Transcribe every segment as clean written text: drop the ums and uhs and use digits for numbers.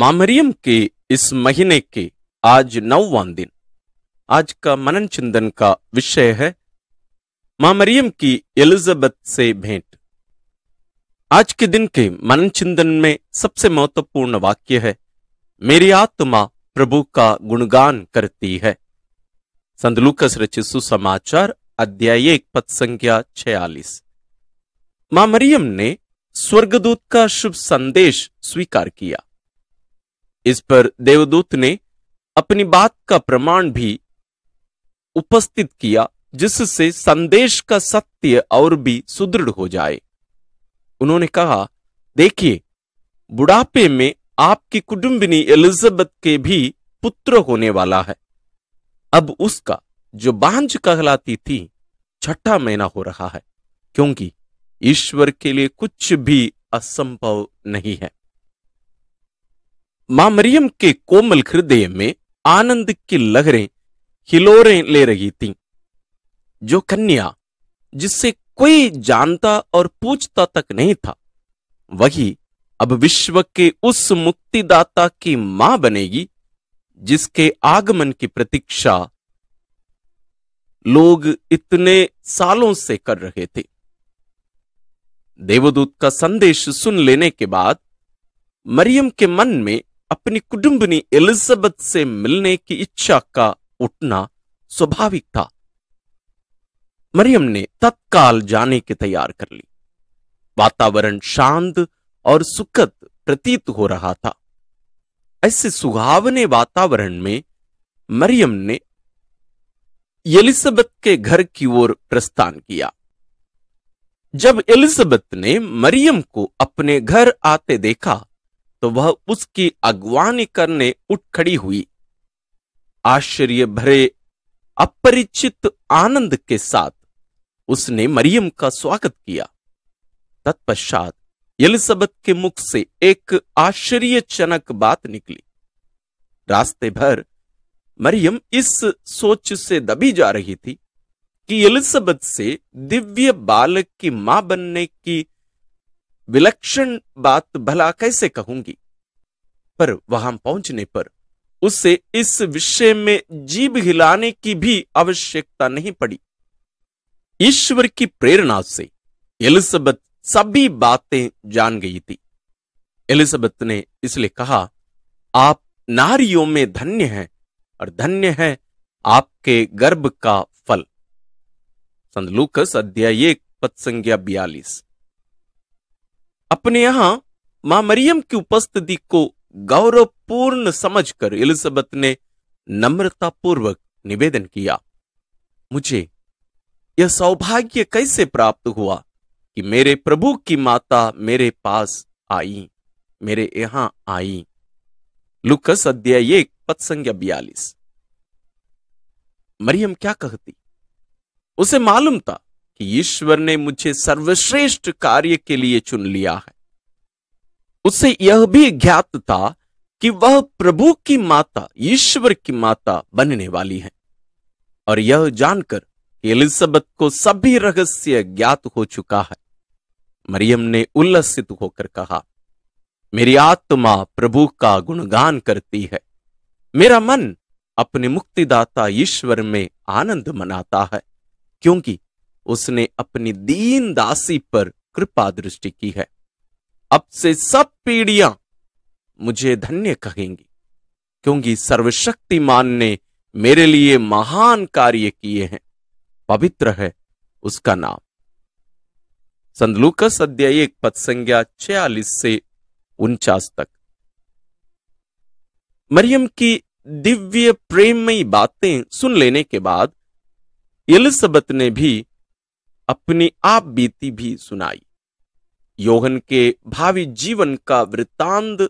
मामरियम के इस महीने के आज 9वां दिन आज का मनन चिंतन का विषय है मामरियम की एलिजाबेथ से भेंट। आज के दिन के मनन चिंतन में सबसे महत्वपूर्ण वाक्य है मेरी आत्मा प्रभु का गुणगान करती है। संत लूकास रचित सुसमाचार अध्याय 1 पद संख्या 46। मां मरियम ने स्वर्गदूत का शुभ संदेश स्वीकार किया। इस पर देवदूत ने अपनी बात का प्रमाण भी उपस्थित किया जिससे संदेश का सत्य और भी सुदृढ़ हो जाए। उन्होंने कहा, देखिए बुढ़ापे में आपकी कुटुंबिनी एलिजाबेथ के भी पुत्र होने वाला है। अब उसका जो बांझ कहलाती थी छठा महीना हो रहा है, क्योंकि ईश्वर के लिए कुछ भी असंभव नहीं है। मां मरियम के कोमल हृदय में आनंद की लहरें हिलोरें ले रही थीं। जो कन्या जिससे कोई जानता और पूछता तक नहीं था, वही अब विश्व के उस मुक्तिदाता की मां बनेगी जिसके आगमन की प्रतीक्षा लोग इतने सालों से कर रहे थे। देवदूत का संदेश सुन लेने के बाद मरियम के मन में अपनी कुटुंबिनी एलिजाबेथ से मिलने की इच्छा का उठना स्वाभाविक था। मरियम ने तत्काल जाने की तैयार कर ली। वातावरण शांत और सुखद प्रतीत हो रहा था। ऐसे सुहावने वातावरण में मरियम ने एलिजाबेथ के घर की ओर प्रस्थान किया। जब एलिजाबेथ ने मरियम को अपने घर आते देखा तो वह उसकी अगवानी करने उठ खड़ी हुई। आश्चर्य भरे अपरिचित आनंद के साथ उसने मरियम का स्वागत किया। तत्पश्चात एलिजाबेथ के मुख से एक आश्चर्यजनक बात निकली। रास्ते भर मरियम इस सोच से दबी जा रही थी कि एलिजाबेथ से दिव्य बालक की मां बनने की विलक्षण बात भला कैसे कहूंगी, पर वहां पहुंचने पर उसे इस विषय में जीभ हिलाने की भी आवश्यकता नहीं पड़ी। ईश्वर की प्रेरणा से एलिजाबेथ सभी बातें जान गई थी। एलिजाबेथ ने इसलिए कहा, आप नारियों में धन्य हैं और धन्य है आपके गर्भ का फल। संत लूकास अध्याय 1 पद संख्या 42। अपने यहां मां मरियम की उपस्थिति को गौरवपूर्ण समझकर एलिजाबेथ ने नम्रतापूर्वक निवेदन किया, मुझे यह सौभाग्य कैसे प्राप्त हुआ कि मेरे प्रभु की माता मेरे पास आई, मेरे यहां आई। लूकास अध्याय 1 पद संख्या 42। मरियम क्या कहती? उसे मालूम था कि ईश्वर ने मुझे सर्वश्रेष्ठ कार्य के लिए चुन लिया है। उसे यह भी ज्ञात था कि वह प्रभु की माता, ईश्वर की माता बनने वाली है, और यह जानकर एलिजाबेथ को सभी रहस्य ज्ञात हो चुका है। मरियम ने उल्लसित होकर कहा, मेरी आत्मा प्रभु का गुणगान करती है, मेरा मन अपने मुक्तिदाता ईश्वर में आनंद मनाता है, क्योंकि उसने अपनी दीन दासी पर कृपा दृष्टि की है। अब से सब पीढ़ियां मुझे धन्य कहेंगी, क्योंकि सर्वशक्तिमान ने मेरे लिए महान कार्य किए हैं, पवित्र है उसका नाम। संत लूकास अध्याय 1 पद संख्या 46 से 49 तक। मरियम की दिव्य प्रेममयी बातें सुन लेने के बाद एलिजाबेथ ने भी अपनी आप बीती भी सुनाई। योहन के भावी जीवन का वृत्तांत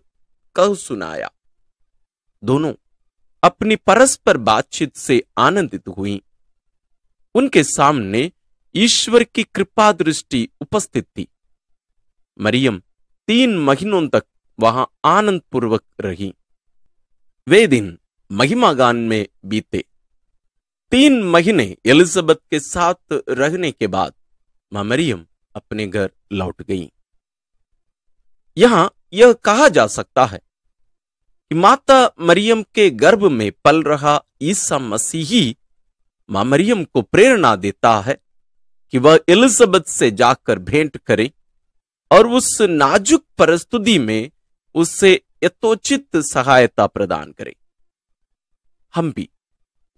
कह सुनाया। दोनों अपनी परस्पर बातचीत से आनंदित हुई। उनके सामने ईश्वर की कृपा दृष्टि उपस्थित थी। मरियम 3 महीनों तक वहां आनंद पूर्वक रही। वे दिन महिमागान में बीते। 3 महीने एलिजाबेथ के साथ रहने के बाद मां मरियम अपने घर लौट गई। यहां यह कहा जा सकता है कि माता मरियम के गर्भ में पल रहा ईसा मसीही मां मरियम को प्रेरणा देता है कि वह एलिजाबेथ से जाकर भेंट करे और उस नाजुक परिस्थिति में उससे यथोचित सहायता प्रदान करे। हम भी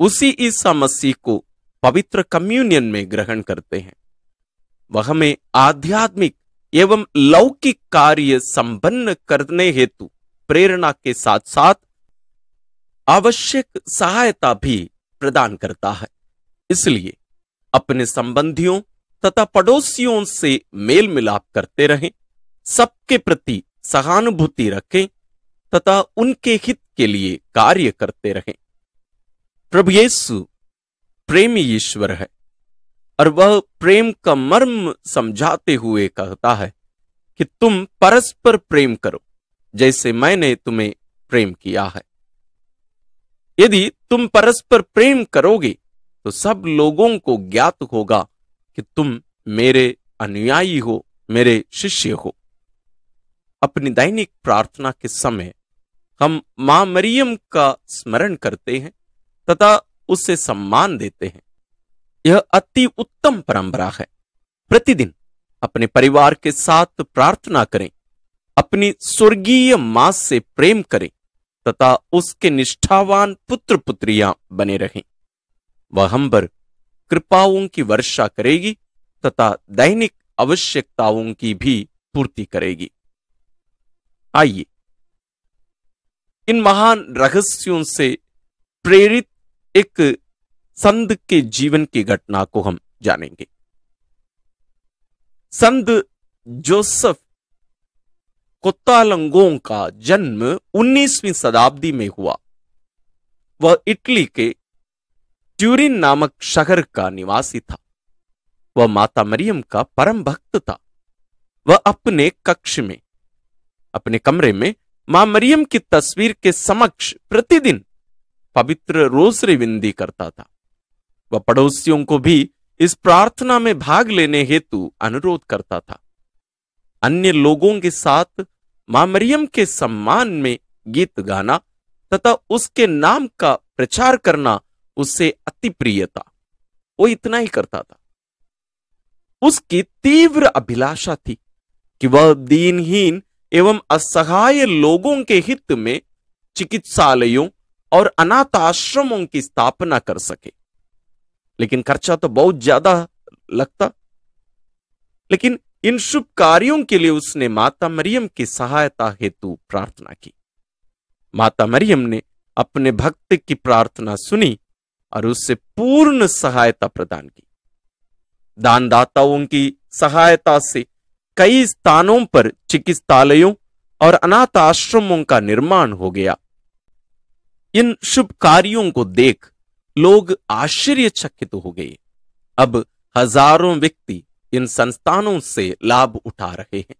उसी ईसा मसीह को पवित्र कम्युनियन में ग्रहण करते हैं। वह हमें आध्यात्मिक एवं लौकिक कार्य संपन्न करने हेतु प्रेरणा के साथ साथ आवश्यक सहायता भी प्रदान करता है। इसलिए अपने संबंधियों तथा पड़ोसियों से मेल मिलाप करते रहें, सबके प्रति सहानुभूति रखें तथा उनके हित के लिए कार्य करते रहें। प्रभु यीशु प्रेमी ईश्वर है और वह प्रेम का मर्म समझाते हुए कहता है कि तुम परस्पर प्रेम करो जैसे मैंने तुम्हें प्रेम किया है। यदि तुम परस्पर प्रेम करोगे तो सब लोगों को ज्ञात होगा कि तुम मेरे अनुयायी हो, मेरे शिष्य हो। अपनी दैनिक प्रार्थना के समय हम मां मरियम का स्मरण करते हैं तथा उसे सम्मान देते हैं। यह अति उत्तम परंपरा है। प्रतिदिन अपने परिवार के साथ प्रार्थना करें, अपनी स्वर्गीय मां से प्रेम करें तथा उसके निष्ठावान पुत्र पुत्रियां बने रहें। वह हम पर कृपाओं की वर्षा करेगी तथा दैनिक आवश्यकताओं की भी पूर्ति करेगी। आइए इन महान रहस्यों से प्रेरित एक संत के जीवन की घटना को हम जानेंगे। संत जोसेफ कोत्तोलेंगो का जन्म 19वीं शताब्दी में हुआ। वह इटली के ट्यूरिन नामक शहर का निवासी था। वह माता मरियम का परम भक्त था। वह अपने कमरे में मां मरियम की तस्वीर के समक्ष प्रतिदिन पवित्र रोज़री विनती करता था। वह पड़ोसियों को भी इस प्रार्थना में भाग लेने हेतु अनुरोध करता था। अन्य लोगों के साथ मां मरियम के सम्मान में गीत गाना तथा उसके नाम का प्रचार करना उसे अति प्रिय था। वो इतना ही करता था। उसकी तीव्र अभिलाषा थी कि वह दीनहीन एवं असहाय लोगों के हित में चिकित्सालयों और अनाथ आश्रमों की स्थापना कर सके। लेकिन खर्चा तो बहुत ज्यादा लगता। लेकिन इन शुभ कार्यों के लिए उसने माता मरियम की सहायता हेतु प्रार्थना की। माता मरियम ने अपने भक्त की प्रार्थना सुनी और उससे पूर्ण सहायता प्रदान की। दानदाताओं की सहायता से कई स्थानों पर चिकित्सालयों और अनाथ आश्रमों का निर्माण हो गया। इन शुभ कार्यों को देख लोग आश्चर्यचकित हो गए। अब हजारों व्यक्ति इन संस्थानों से लाभ उठा रहे हैं।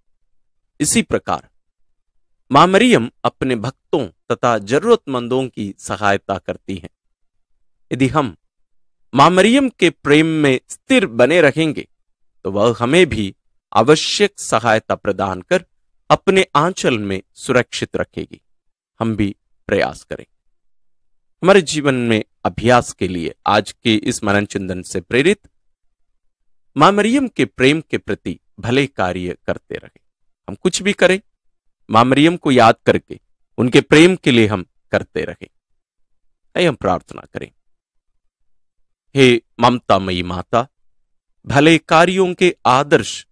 इसी प्रकार मां मरियम अपने भक्तों तथा जरूरतमंदों की सहायता करती हैं। यदि हम मां मरियम के प्रेम में स्थिर बने रहेंगे तो वह हमें भी आवश्यक सहायता प्रदान कर अपने आंचल में सुरक्षित रखेगी। हम भी प्रयास करें। हमारे जीवन में अभ्यास के लिए आज के इस मनन चिंतन से प्रेरित मां मरियम के प्रेम के प्रति भले कार्य करते रहे। हम कुछ भी करें, मां मरियम को याद करके उनके प्रेम के लिए हम करते रहे। हम प्रार्थना करें। हे ममतामयी माता, भले कार्यों के आदर्श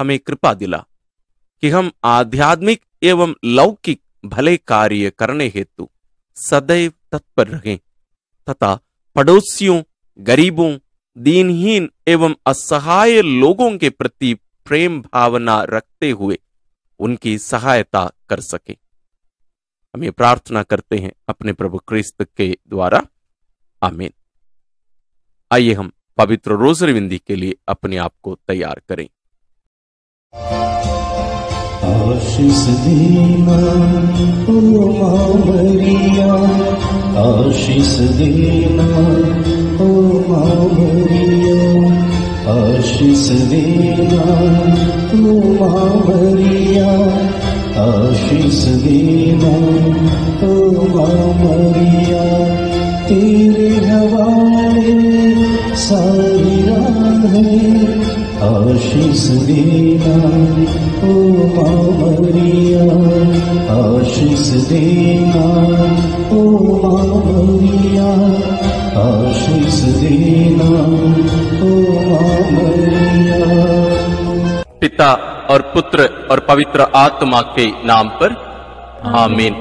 हमें कृपा दिला कि हम आध्यात्मिक एवं लौकिक भले कार्य करने हेतु सदैव तत्पर रहें तथा पड़ोसियों, गरीबों, दीनहीन एवं असहाय लोगों के प्रति प्रेम भावना रखते हुए उनकी सहायता कर सके। हम ये प्रार्थना करते हैं अपने प्रभु क्रिस्त के द्वारा। आमीन। आइए हम पवित्र रोज़री विनती के लिए अपने आप को तैयार करें। आशीष दीना ओ मां मरिया, आशीष दीना ओ मां मरिया, आशीष दीना ओ मां मरिया, आशीष देना ओ मां मरिया, तेरे हवाले सारी राहें। आशीष देना ओ मां मरिया, आशीष देना ओ मां मरिया, आशीष देना ओ मां मरिया। पिता और पुत्र और पवित्र आत्मा के नाम पर आमीन।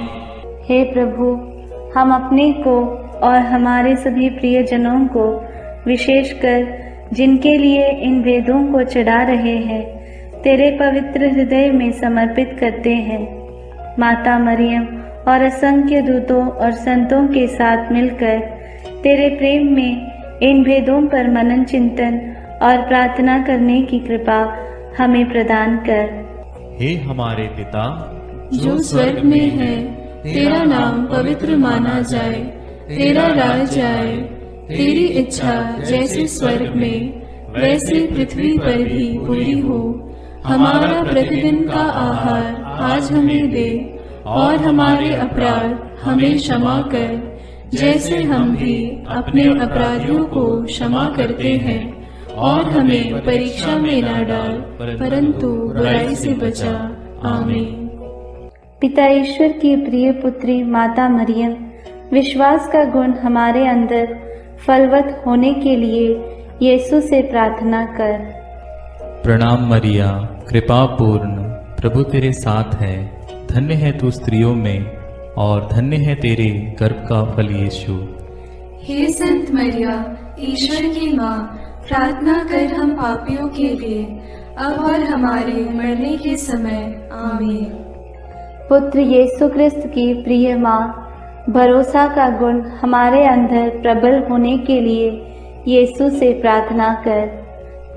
हे प्रभु, हम अपने को और हमारे सभी प्रियजनों को, विशेषकर जिनके लिए इन वेदों को चढ़ा रहे हैं, तेरे पवित्र हृदय में समर्पित करते हैं। माता मरियम और असंख्य दूतों और संतों के साथ मिलकर तेरे प्रेम में इन वेदों पर मनन, चिंतन और प्रार्थना करने की कृपा हमें प्रदान कर। हे हमारे पिता जो स्वर्ग में है, तेरा नाम पवित्र माना जाए, तेरा राज्य आए, तेरी इच्छा जैसे स्वर्ग में वैसे पृथ्वी पर भी पूरी हो। हमारा प्रतिदिन का आहार आज हमें दे, और हमारे अपराध हमें क्षमा कर, जैसे हम भी अपने अपराधियों को क्षमा करते हैं, और हमें परीक्षा में न डाल, परंतु बुराई से बचा। आमीन। पिता ईश्वर की प्रिय पुत्री माता मरियम, विश्वास का गुण हमारे अंदर फलवत होने के लिए यीशु से प्रार्थना कर। प्रणाम मरिया, कृपा पूर्ण, प्रभु तेरे साथ है, धन्य है तू स्त्रियों में और धन्य है तेरे गर्भ का फल यीशु। हे संत मरिया, ईश्वर की माँ, प्रार्थना कर हम पापियों के लिए, अब और हमारे मरने के समय। आमीन। पुत्र यीशु क्रिस्त की प्रिय माँ, भरोसा का गुण हमारे अंदर प्रबल होने के लिए यीशु से प्रार्थना कर।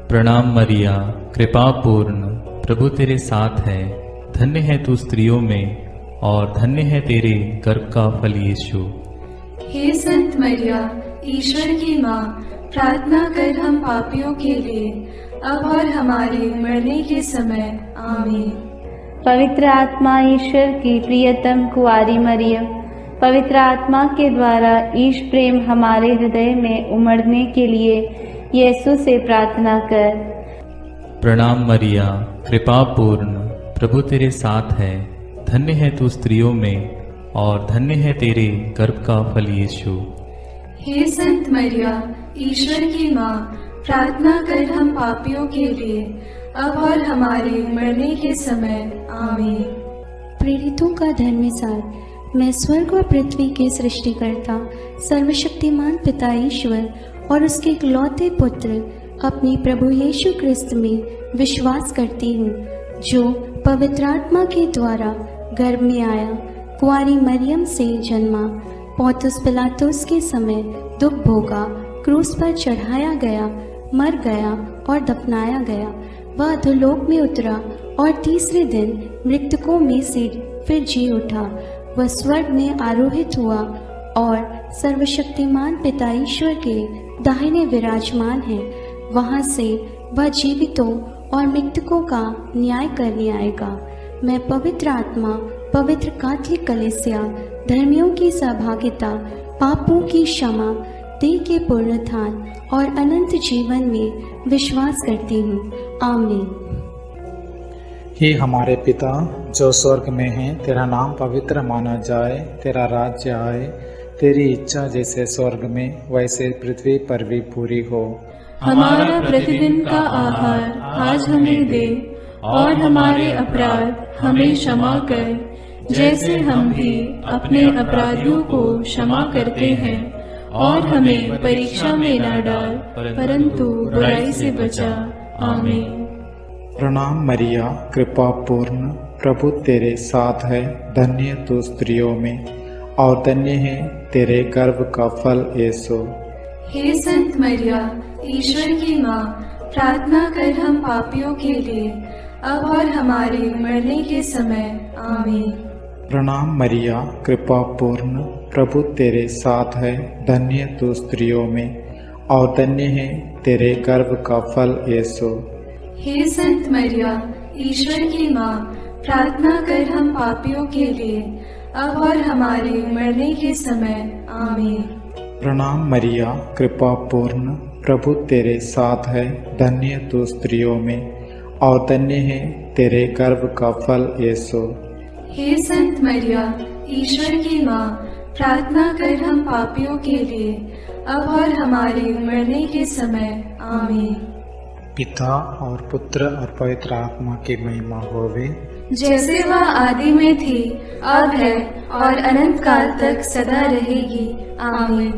प्रणाम मरिया, कृपा पूर्ण, प्रभु तेरे साथ है, धन्य है तू स्त्रियों में और धन्य है तेरे गर्भ का फल यीशु। हे संत मरिया, ईश्वर की माँ, प्रार्थना कर हम पापियों के लिए, अब और हमारे मरने के समय। आमीन। पवित्र आत्मा ईश्वर की प्रियतम कुआरी मरियम, पवित्र आत्मा के द्वारा ईश प्रेम हमारे हृदय में उमड़ने के लिए यीशु से प्रार्थना कर। प्रणाम मरिया, कृपा पूर्ण, प्रभु तेरे साथ है, धन्य है तू स्त्रियों में और धन्य है तेरे गर्भ का फल यीशु। हे संत मरिया, ईश्वर की माँ, प्रार्थना कर हम पापियों के लिए, अब और हमारे मरने के समय। आमीन। प्रेरितों का धर्मसार। मैं स्वर्ग और पृथ्वी के सृष्टिकर्ता सर्वशक्तिमान पिता ईश्वर और उसके इकलौते पुत्र अपने प्रभु यीशु क्रिस्त में विश्वास करती हूँ, जो पवित्र आत्मा के द्वारा गर्भ में आया, कुंवारी मरियम से जन्मा, पोंतियस पिलातुस के समय दुख भोगा, क्रूस पर चढ़ाया गया, मर गया और दफनाया गया। वह अधोलोक में उतरा और तीसरे दिन मृतकों में से फिर जी उठा। वह स्वर्ग में आरोहित हुआ और सर्वशक्तिमान पिता ईश्वर के दाहिने विराजमान है। वहाँ से वह जीवितों और मृतकों का न्याय करने आएगा। मैं पवित्र आत्मा, पवित्र कैथोलिक कलीसिया, धर्मियों की सहभागिता, पापों की क्षमा, देह के पुनरुत्थान और अनंत जीवन में विश्वास करती हूँ। आमीन। हे हमारे पिता जो स्वर्ग में है, तेरा नाम पवित्र माना जाए, तेरा राज्य आए, तेरी इच्छा जैसे स्वर्ग में वैसे पृथ्वी पर भी पूरी हो। हमारा प्रतिदिन का आहार आज हमें दे, और हमारे अपराध हमें क्षमा कर, जैसे हम भी अपने अपराधियों को क्षमा करते हैं, और हमें परीक्षा में न डाल, परंतु बुराई से बचा। आमीन। प्रणाम मरिया, कृपा पूर्ण, प्रभु तेरे साथ है, धन्य तू स्त्रियों में और धन्य है तेरे गर्भ का फल यीशु। हे संत मरिया, ईश्वर की माँ, प्रार्थना कर हम पापियों के लिए, अब और हमारे मरने के समय। आमीन। प्रणाम मरिया, कृपा पूर्ण, प्रभु तेरे साथ है, धन्य तू स्त्रियों में और धन्य है तेरे गर्भ का फल यीशु। हे संत मरिया, ईश्वर की माँ, प्रार्थना कर हम पापियों के लिए अब और हमारे मरने के समय। आमीन। प्रणाम मरिया, कृपा पूर्ण, प्रभु तेरे साथ है, धन्य तू स्त्रियों में और धन्य है तेरे गर्भ का फल यीशु। हे संत मरिया, ईश्वर की माँ, प्रार्थना कर हम पापियों के लिए अब और हमारे मरने के समय। आमीन। पिता और पुत्र और पवित्र आत्मा की महिमा होवे, जैसे वह आदि में थी, अब है और अनंत काल तक सदा रहेगी। आमीन।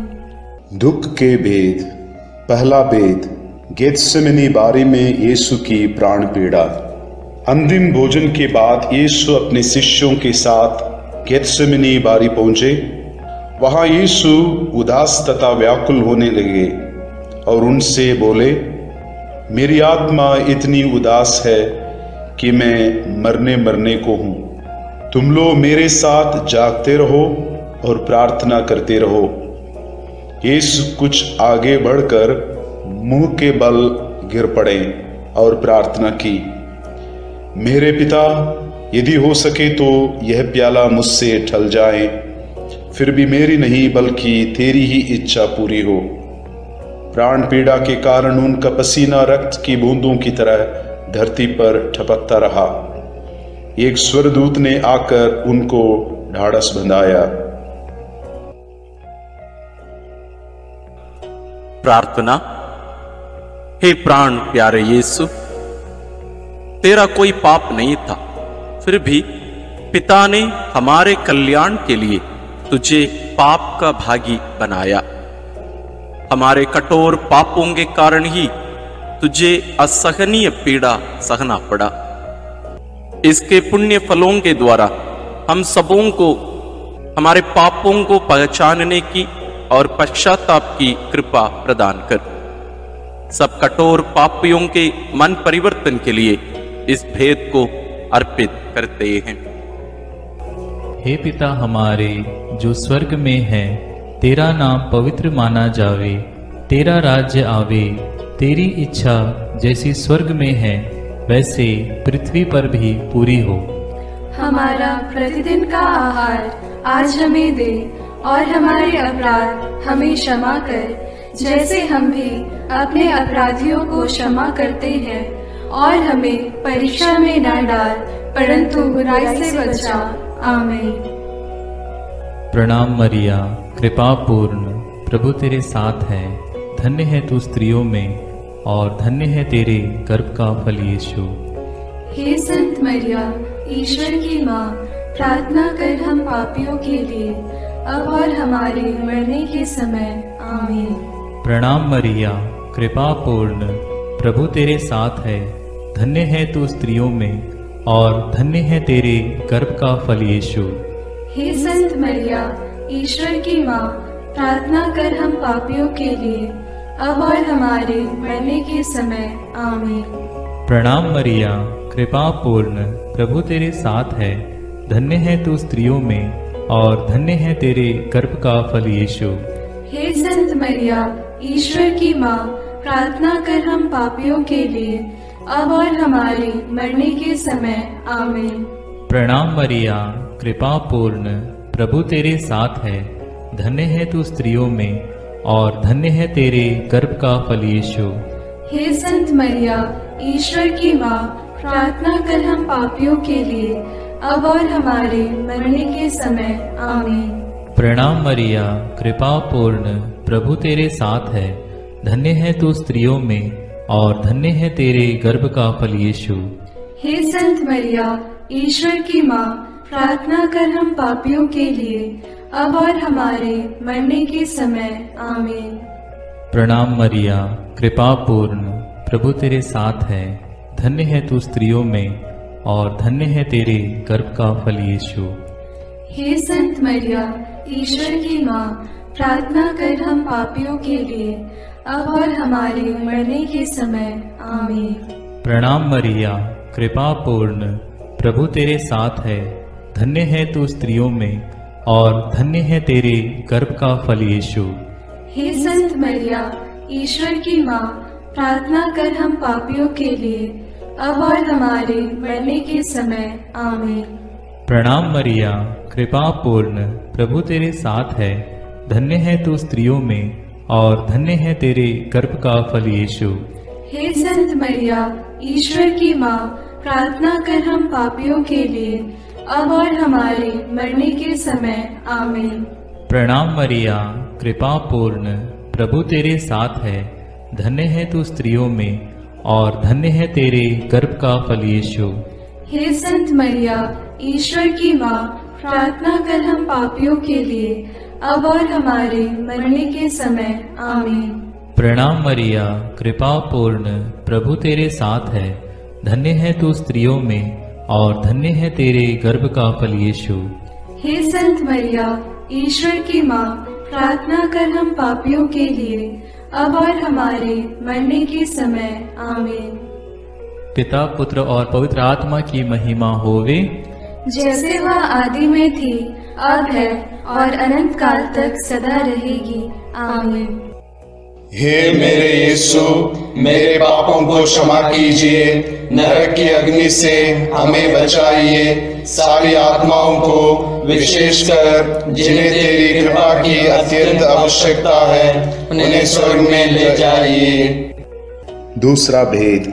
दुख के भेद। पहला भेद, गेतसेमनी बारी में यीशु की प्राण पीड़ा। अंतिम भोजन के बाद यीशु अपने शिष्यों के साथ गेतसेमनी बारी पहुंचे। वहां यीशु उदास तथा व्याकुल होने लगे और उनसे बोले, मेरी आत्मा इतनी उदास है कि मैं मरने को हूँ। तुम लोग मेरे साथ जागते रहो और प्रार्थना करते रहो। यीशु कुछ आगे बढ़कर मुंह के बल गिर पड़े और प्रार्थना की, मेरे पिता, यदि हो सके तो यह प्याला मुझसे टल जाए, फिर भी मेरी नहीं बल्कि तेरी ही इच्छा पूरी हो। प्राण पीड़ा के कारण उनका पसीना रक्त की बूंदों की तरह धरती पर ठपकता रहा। एक स्वर्गदूत ने आकर उनको ढाढ़स बंधाया। प्रार्थना। हे प्राण प्यारे यीशु, तेरा कोई पाप नहीं था, फिर भी पिता ने हमारे कल्याण के लिए तुझे पाप का भागी बनाया। हमारे कठोर पापों के कारण ही तुझे असहनीय पीड़ा सहना पड़ा। इसके पुण्य फलों के द्वारा हम सबों को हमारे पापों को पहचानने की और पश्चाताप की कृपा प्रदान कर। सब कठोर पापियों के मन परिवर्तन के लिए इस भेद को अर्पित करते हैं। हे पिता हमारे जो स्वर्ग में है, तेरा नाम पवित्र माना जावे, तेरा राज्य आवे, तेरी इच्छा जैसी स्वर्ग में है वैसे पृथ्वी पर भी पूरी हो। हमारा प्रतिदिन का आहार आज हमें दे, और हमारे अपराध हमें क्षमा कर, जैसे हम भी अपने अपराधियों को क्षमा करते हैं, और हमें परीक्षा में ना डाल, परंतु बुराई से बचा। आमीन। प्रणाम मरिया, कृपा पूर्ण, प्रभु तेरे साथ है, धन्य है तू स्त्रियों में और धन्य है तेरे गर्भ का फल यीशु। हे संत मरिया, ईश्वर की माँ, प्रार्थना कर हम पापियों के लिए अब और हमारे मरने के समय। आमीन। प्रणाम मरिया, कृपा पूर्ण, प्रभु तेरे साथ है, धन्य है तू स्त्रियों में और धन्य है तेरे गर्भ का फल यीशु। हे संत मरिया, ईश्वर की माँ, प्रार्थना कर हम पापियों के लिए अब और हमारे मरने के समय। आमीन। प्रणाम मरिया, कृपा पूर्ण, प्रभु तेरे साथ है, धन्य है तू स्त्रियों में और धन्य है तेरे गर्भ का फल यीशु। हे संत मरिया, ईश्वर की माँ, प्रार्थना कर हम पापियों के लिए अब और हमारे मरने के समय। आमीन। प्रणाम मरिया, कृपा पूर्ण, प्रभु तेरे साथ है, धन्य है तू स्त्रियों में और धन्य है तेरे गर्भ का फल यीशु। हे संत मरिया, ईश्वर की माँ, प्रार्थना कर हम पापियों के लिए अब और हमारे मरने के समय। आमीन। प्रणाम मरिया, कृपा पूर्ण, प्रभु तेरे साथ है, धन्य है तू स्त्रियों में और धन्य है तेरे गर्भ का फल यीशु। हे संत मरिया, ईश्वर की माँ, प्रार्थना कर हम पापियों के लिए अब और हमारे मरने के समय। आमीन। प्रणाम मरिया, कृपा पूर्ण, प्रभु तेरे साथ है, धन्य है तू स्त्रियों में और धन्य है तेरे गर्भ का फल यीशु। हे संत मरिया, ईश्वर की माँ, प्रार्थना कर हम पापियों के लिए अब और हमारे मरने के समय। आमीन। प्रणाम मरिया, कृपा पूर्ण, प्रभु तेरे साथ है, धन्य है तू स्त्रियों में और धन्य है तेरे गर्भ का फल यीशु। हे संत मरिया, ईश्वर की माँ, प्रार्थना कर हम पापियों के लिए अब और हमारे मरने के समय। आमीन। प्रणाम मरिया, कृपा पूर्ण, प्रभु तेरे साथ है, धन्य है तू स्त्रियों में और धन्य है तेरे गर्भ का फल यीशु। हे संत मरिया, ईश्वर की माँ, प्रार्थना कर हम पापियों के लिए, अब और हमारे मरने के समय। आमीन। प्रणाम मरिया, कृपा पूर्ण, प्रभु तेरे साथ है, धन्य है तू स्त्रियों में और धन्य है तेरे गर्भ का फल यीशु। हे संत मरिया, ईश्वर की माँ, प्रार्थना कर हम पापियों के लिए, अब और हमारे मरने के समय। आमीन। प्रणाम मरिया, कृपा पूर्ण, प्रभु तेरे साथ है, धन्य है तू स्त्रियों में और धन्य है तेरे गर्भ का फल यीशु। हे संत मरिया, ईश्वर की माँ, प्रार्थना कर हम पापियों के लिए, अब और हमारे मरने के समय। आमीन। पिता, पुत्र और पवित्र आत्मा की महिमा होवे, जैसे वह आदि में थी, अब है और अनंत काल तक सदा रहेगी। आमीन। हे मेरे यीशु, मेरे पापों को क्षमा कीजिए, नरक की अग्नि से हमें बचाइए, सारी आत्माओं को विशेषकर जिन्हें तेरी कृपा की अत्यंत आवश्यकता है, उन्हें स्वर्ग में ले जाइए। दूसरा भेद,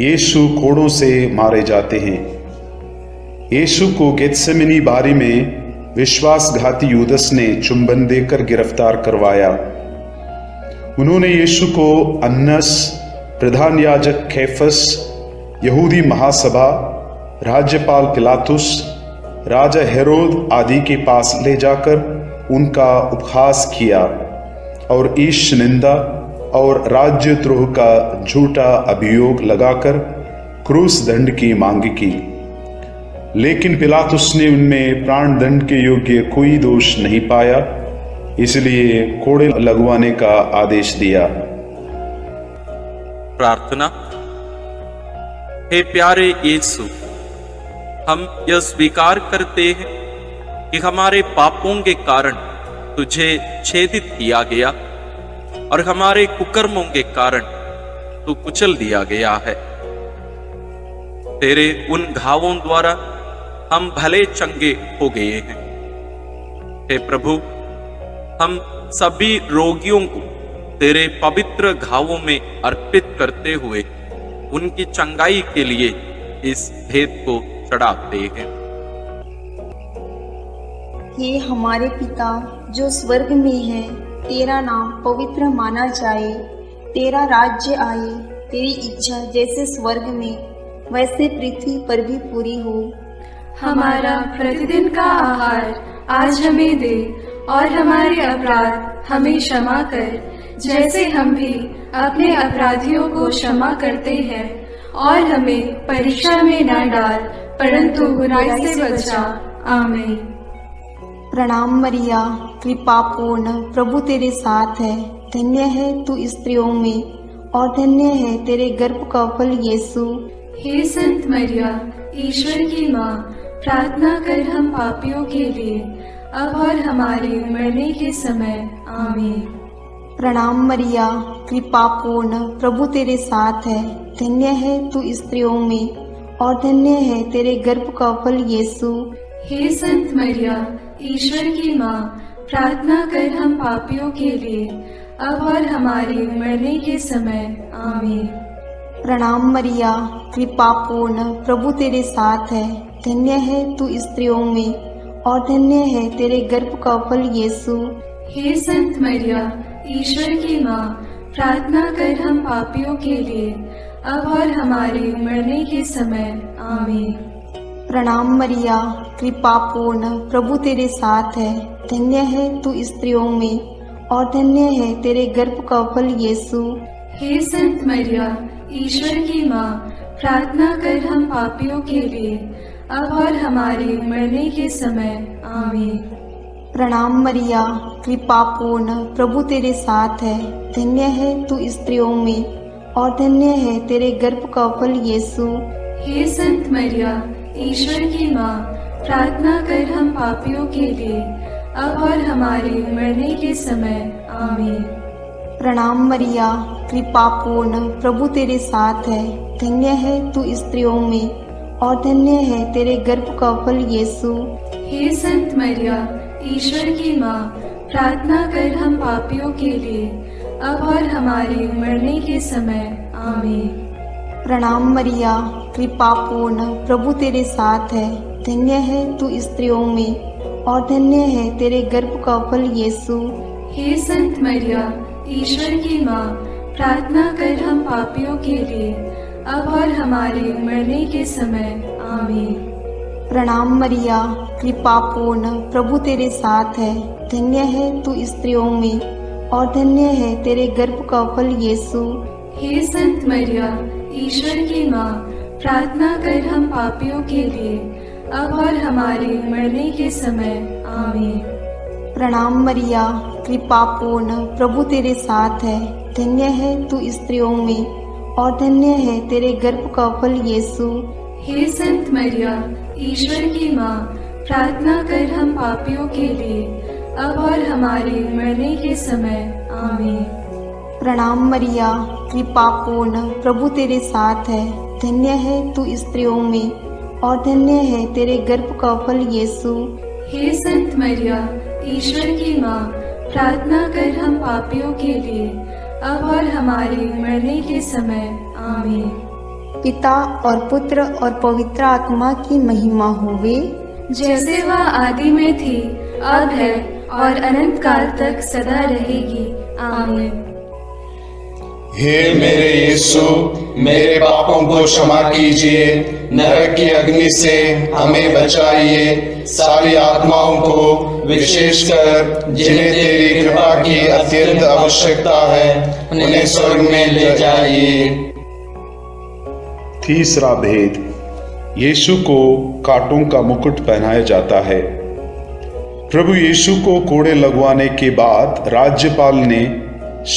यीशु कोड़ों से मारे जाते हैं। यीशु को गेत्सेमनी बारी में विश्वासघाती यूदस ने चुंबन देकर गिरफ्तार करवाया। उन्होंने यीशु को अन्नस, प्रधान याजक कैफस, यहूदी महासभा, राज्यपाल पिलातुस, राजा हेरोद आदि के पास ले जाकर उनका उपहास किया और ईश निंदा और राज्यद्रोह का झूठा अभियोग लगाकर क्रूस दंड की मांग की, लेकिन पिलातुस ने उनमें प्राण दंड के योग्य कोई दोष नहीं पाया, इसलिए कोड़े लगवाने का आदेश दिया। प्रार्थना। हे प्यारे यीशु, हम यह स्वीकार करते हैं कि हमारे पापों के कारण तुझे छेदित किया गया और हमारे कुकर्मों के कारण तू कुचल दिया गया है। तेरे उन घावों द्वारा हम भले चंगे हो गए हैं। हे प्रभु, हम सभी रोगियों को तेरे पवित्र घावों में अर्पित करते हुए उनकी चंगाई के लिए इस भेद को चढ़ाते हैं। हे हमारे पिता जो स्वर्ग में है, तेरा नाम पवित्र माना जाए, तेरा राज्य आए, तेरी इच्छा जैसे स्वर्ग में वैसे पृथ्वी पर भी पूरी हो। हमारा प्रतिदिन का आहार आज हमें दे, और हमारे अपराध हमें क्षमा कर, जैसे हम भी अपने अपराधियों को क्षमा करते हैं, और हमें परीक्षा में न डाल, परंतु बुराई से बचा। आमीन। प्रणाम मरिया, कृपा पूर्ण, प्रभु तेरे साथ है, धन्य है तू स्त्रियों में और धन्य है तेरे गर्भ का फल यीशु। हे संत मरिया, ईश्वर की माँ, प्रार्थना कर हम पापियों के लिए, अब और हमारे मरने के समय। आमीन। प्रणाम मरिया, कृपा पूर्ण, प्रभु तेरे साथ है, धन्य है तू स्त्रियों में और धन्य है तेरे गर्भ का फल यीशु। हे संत मरिया, ईश्वर की माँ, प्रार्थना कर हम पापियों के लिए, अब और हमारे मरने के समय। आमीन। प्रणाम मरिया, कृपा पूर्ण, प्रभु तेरे साथ है, धन्य है तू स्त्रियों में और धन्य है तेरे गर्भ का फल यीशु। हे संत मरिया, ईश्वर की माँ, प्रार्थना कर हम पापियों के लिए, अब और हमारे मरने के समय। आमीन। प्रणाम मरिया, कृपा पूर्ण, प्रभु तेरे साथ है, धन्य है तू स्त्रियों में और धन्य है तेरे गर्भ का फल यीशु। हे संत मरिया, ईश्वर की माँ, प्रार्थना कर हम पापियों के लिए, अब और हमारे मरने के समय। आमीन। प्रणाम मरिया, कृपा पूर्ण, प्रभु तेरे साथ है, धन्य है तू स्त्रियों में और धन्य है तेरे गर्भ का फल यीशु। हे संत मरिया, ईश्वर की माँ, प्रार्थना कर हम पापियों के लिए, अब और हमारे मरने के समय। आमीन। प्रणाम मरिया, कृपा पूर्ण, प्रभु तेरे साथ है, धन्य है तू स्त्रियों में और धन्य है तेरे गर्भ का फल यीशु। हे संत मरिया ईश्वर की माँ, प्रार्थना कर हम पापियों के लिए अब और हमारे मरने के समय। आमीन। प्रणाम मरिया, कृपा पूर्ण, प्रभु तेरे साथ है, धन्य है तू स्त्रियों में और धन्य है तेरे गर्भ का फल यीशु। हे संत मरिया ईश्वर की माँ, प्रार्थना कर हम पापियों के लिए अब और हमारे मरने के समय। आमीन। प्रणाम मरिया, कृपा पूर्ण, प्रभु तेरे साथ है, धन्य है तू स्त्रियों में और धन्य है तेरे गर्भ का फल यीशु। हे संत मरिया ईश्वर की माँ, प्रार्थना कर हम पापियों के लिए अब और हमारे मरने के समय। आमीन। प्रणाम मरिया, कृपा पूर्ण, प्रभु तेरे साथ है, धन्य है तू स्त्रियों में और धन्य है तेरे गर्भ का फल यीशु। हे संत मरिया ईश्वर की माँ, प्रार्थना कर हम पापियों के लिए अब और हमारे मरने के समय। आमीन। प्रणाम मरिया, कृपा पूर्ण, प्रभु तेरे साथ है, धन्य है तू स्त्रियों में और धन्य है तेरे गर्भ का फल यीशु। हे संत मरिया ईश्वर की माँ, प्रार्थना कर हम पापियों के लिए अब और हमारे मरने के समय। आमीन। पिता और पुत्र और पवित्र आत्मा की महिमा होवे, जैसे वह आदि में थी, अब है और अनंत काल तक सदा रहेगी। आमीन। हे मेरे यीशु, मेरे पापों को क्षमा कीजिए, नरक की अग्नि से हमें बचाइए, सारी आत्माओं को विशेषकर जिन्हें तेरी कृपा की अत्यंत आवश्यकता है उन्हें स्वर्ग में ले जाइए। तीसरा भेद, यीशु को कांटों का मुकुट पहनाया जाता है। प्रभु यीशु को कोड़े लगवाने के बाद राज्यपाल ने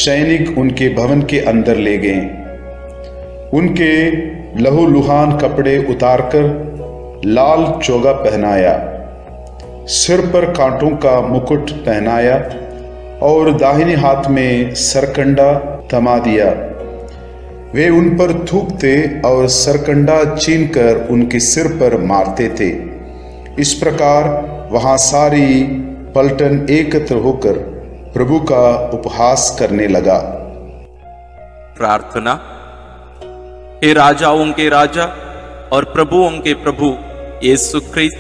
सैनिक उनके भवन के अंदर ले गए, उनके लहूलुहान कपड़े उतारकर लाल चोगा पहनाया, सिर पर कांटों का मुकुट पहनाया और दाहिने हाथ में सरकंडा थमा दिया। वे उन पर थूकते और सरकंडा छीनकर उनके सिर पर मारते थे। इस प्रकार वहां सारी पलटन एकत्र होकर प्रभु का उपहास करने लगा। प्रार्थना। हे राजाओं के राजा और प्रभुओं के प्रभु यीशु ख्रिस्त,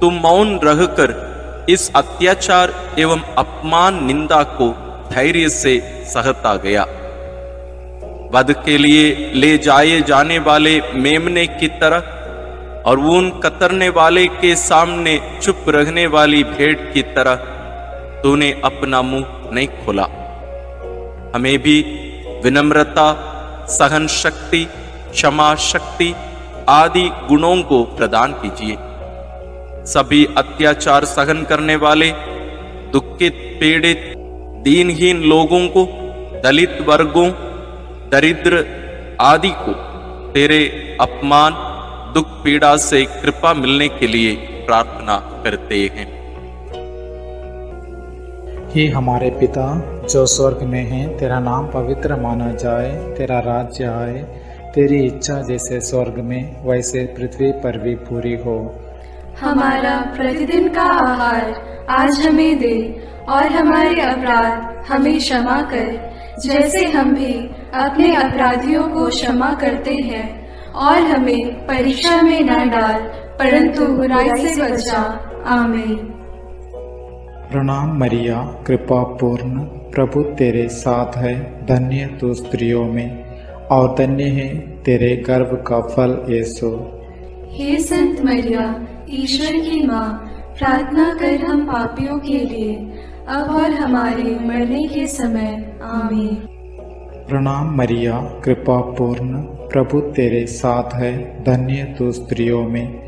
तुम मौन रहकर इस अत्याचार एवं अपमान निंदा को धैर्य से सहता गया। वध के लिए ले जाए जाने वाले मेमने की तरह और ऊन कतरने वाले के सामने चुप रहने वाली भेड़ की तरह तूने अपना मुंह नहीं खोला। हमें भी विनम्रता, सहन शक्ति, क्षमा शक्ति आदि गुणों को प्रदान कीजिए। सभी अत्याचार सहन करने वाले, दुखित, पीड़ित, दीनहीन लोगों को, दलित वर्गों, दरिद्र आदि को तेरे अपमान, दुख, पीड़ा से कृपा मिलने के लिए प्रार्थना करते हैं। हे हमारे पिता जो स्वर्ग में है, तेरा नाम पवित्र माना जाए, तेरा राज्य आए, तेरी इच्छा जैसे स्वर्ग में वैसे पृथ्वी पर भी पूरी हो। हमारा प्रतिदिन का आहार आज हमें दे और हमारे अपराध हमें क्षमा कर, जैसे हम भी अपने अपराधियों को क्षमा करते हैं, और हमें परीक्षा में न डाल परंतु बुराई से बचा। आमीन। प्रणाम मरिया, कृपा पूर्ण, प्रभु तेरे साथ है, धन्य तू स्त्रियों में और धन्य है तेरे गर्भ का फल यीशु। हे संत मरिया ईश्वर की माँ, प्रार्थना कर हम पापियों के लिए अब और हमारे मरने के समय। आमीन। प्रणाम मरिया, कृपा पूर्ण, प्रभु तेरे साथ है, धन्य तू स्त्रियों में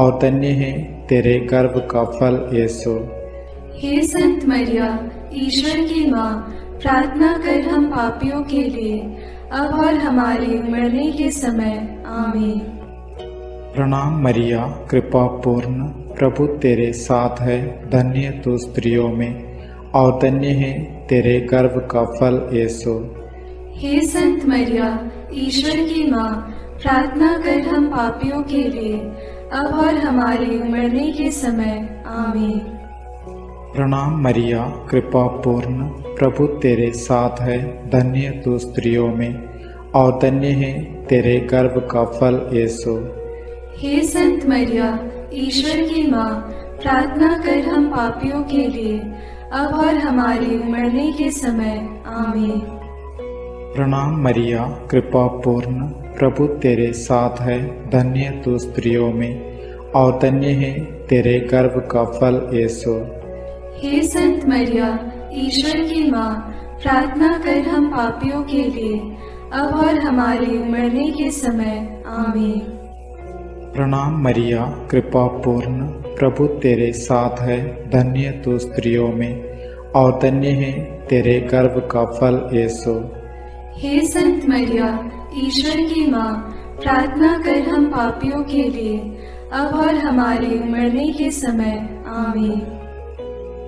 और धन्य है तेरे गर्भ का फल यीशु। हे संत मरिया ईश्वर की माँ, प्रार्थना कर हम पापियों के लिए अब और हमारे मरने के समय। आमीन। प्रणाम मरिया, कृपा पूर्ण, प्रभु तेरे साथ है, धन्य तू स्त्रियों में और धन्य है तेरे गर्भ का फल यीशु। हे संत मरिया ईश्वर की माँ, प्रार्थना कर हम पापियों के लिए, अब और हमारे मरने के समय। आमीन। प्रणाम मरिया, कृपा पूर्ण, प्रभु तेरे साथ है, धन्य तू स्त्रियों में और धन्य है तेरे गर्भ का फल यीशु। हे संत मरिया, ईश्वर की माँ, प्रार्थना कर हम पापियों के लिए, अब और हमारे मरने के समय। आमीन। प्रणाम मरिया, कृपा पूर्ण, प्रभु तेरे साथ है, धन्य तू स्त्रियों में और धन्य है तेरे गर्भ का फल यीशु। हे संत मरिया, ईश्वर की माँ, प्रार्थना कर हम पापियों के लिए, अब और हमारे मरने के समय। आमीन। प्रणाम मरिया, कृपा पूर्ण, प्रभु तेरे साथ है, धन्य तू स्त्रियों में और धन्य है तेरे गर्भ का फल यीशु। हे संत मरिया, ईश्वर की माँ, प्रार्थना कर हम पापियों के लिए, अब और हमारे मरने के समय। आमीन।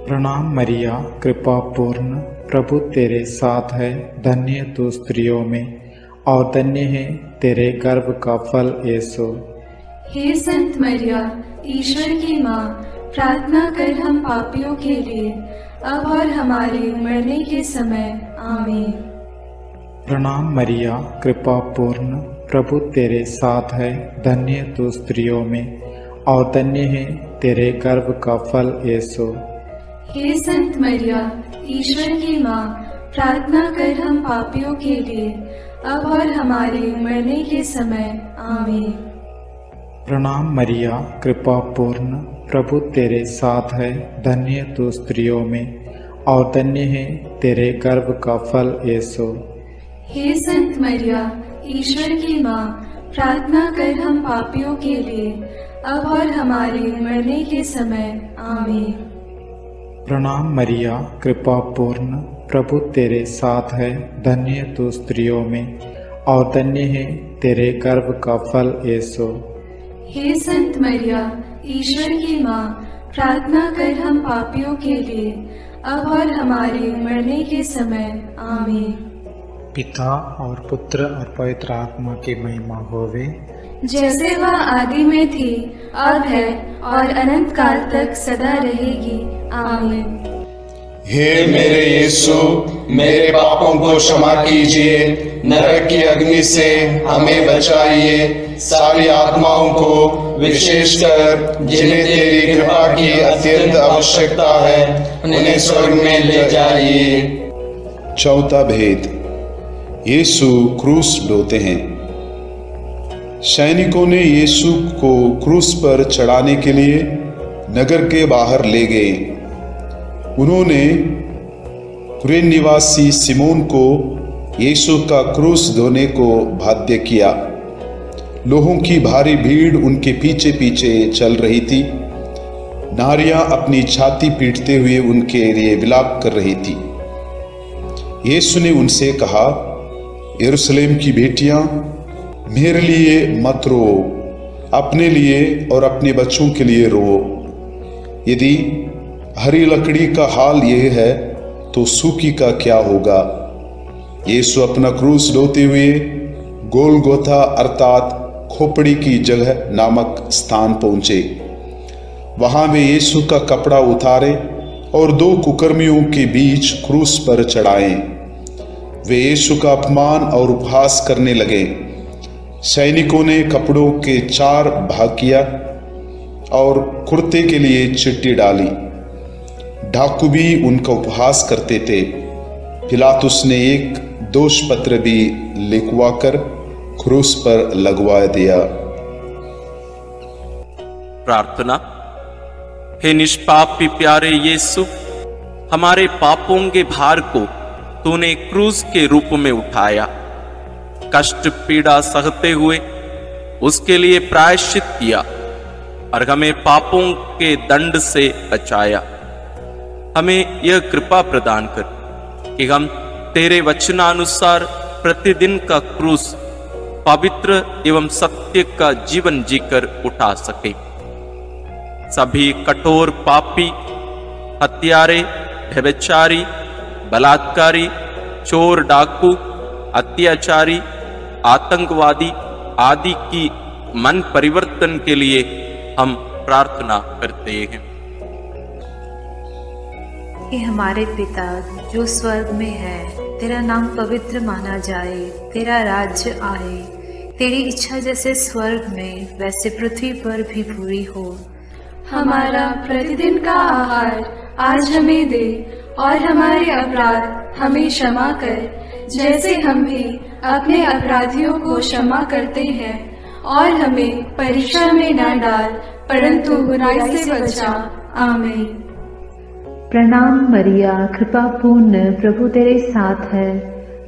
प्रणाम मरिया, कृपा पूर्ण, प्रभु तेरे साथ है, धन्य तू स्त्रियों में और धन्य है तेरे गर्भ का फल यीशु। हे संत मरिया, ईश्वर की माँ, प्रार्थना कर हम पापियों के लिए, अब और हमारे मरने के समय। आमीन। प्रणाम मरिया, कृपा पूर्ण, प्रभु तेरे साथ है, धन्य तू स्त्रियों में और धन्य है तेरे गर्भ का फल यीशु। हे संत मरिया, ईश्वर की माँ, प्रार्थना कर हम पापियों के लिए, अब और हमारे मरने के समय। आमीन। प्रणाम मरिया, कृपा पूर्ण, प्रभु तेरे साथ है, धन्य तू स्त्रियों में और धन्य है तेरे गर्भ का फल यीशु। हे संत मरिया, ईश्वर की माँ, प्रार्थना कर हम पापियों के लिए, अब और हमारे मरने के समय। आमीन। प्रणाम मरिया, कृपा पूर्ण, प्रभु तेरे साथ है, धन्य तू स्त्रियों में और धन्य है तेरे गर्भ का फल यीशु। हे संत मरिया, ईश्वर की माँ, प्रार्थना कर हम पापियों के लिए, अब और हमारे मरने के समय। आमीन। पिता और पुत्र और पवित्र आत्मा की महिमा होवे, जैसे वह आदि में थी, अब है और अनंत काल तक सदा रहेगी। आमीन। हे मेरे यीशु, मेरे पापों को क्षमा कीजिए, नरक की अग्नि से हमें बचाइए, सारी आत्माओं को, विशेषकर जिन्हें तेरी कृपा की अत्यंत आवश्यकता है, उन्हें स्वर्ग में ले जाइए। चौथा भेद, यीशु क्रूस ढोते हैं। सैनिकों ने यीशु को क्रूस पर चढ़ाने के लिए नगर के बाहर ले गए। उन्होंने कुरेन निवासी सिमोन को यीशु का क्रूस ढोने को बाध्य किया। लोगों की भारी भीड़ उनके पीछे पीछे चल रही थी। नारियां अपनी छाती पीटते हुए उनके लिए विलाप कर रही थी। यीशु ने उनसे कहा, यरूशलेम की बेटियां, मेरे लिए मत रो, अपने लिए और अपने बच्चों के लिए रो। यदि हरी लकड़ी का हाल यह है तो सूखी का क्या होगा। यीशु अपना क्रूस ढोते हुए गोलगोथा अर्थात खोपड़ी की जगह नामक स्थान पहुंचे। वहां वे यीशु का कपड़ा उतारे और दो कुकर्मियों के बीच क्रूस पर चढ़ाए। वे यीशु का अपमान और उपहास करने लगे। सैनिकों ने कपड़ों के 4 भाग किया और कुर्ते के लिए चिट्टी डाली। डाकू भी उनका उपहास करते थे। पिलातुस ने एक दोष पत्र भी लिखवा कर क्रूस पर लगवा दिया। प्रार्थना। हे निष्पापी प्यारे यीशु, हमारे पापों के भार को तूने क्रूस के रूप में उठाया। कष्ट पीड़ा सहते हुए उसके लिए प्रायश्चित किया और हमें पापों के दंड से बचाया। हमें यह कृपा प्रदान कर कि हम तेरे वचनानुसार प्रतिदिन का क्रूस पवित्र एवं सत्य का जीवन जीकर उठा सके। सभी कठोर पापी, हत्यारे, व्यभिचारी, बलात्कारी, चोर, डाकू, अत्याचारी, आतंकवादी आदि की मन परिवर्तन के लिए हम प्रार्थना करते हैं। हे हमारे पिता जो स्वर्ग में है, तेरा नाम पवित्र माना जाए, तेरा राज्य आए, तेरी इच्छा जैसे स्वर्ग में वैसे पृथ्वी पर भी पूरी हो। हमारा प्रतिदिन का आहार आज हमें दे, और हमारे अपराध हमें क्षमा कर जैसे हम भी अपने अपराधियों को क्षमा करते हैं, और हमें परीक्षा में न डाल परंतु बुराई से बचा। आमीन। प्रणाम मरिया, कृपा पूर्ण, प्रभु तेरे साथ है,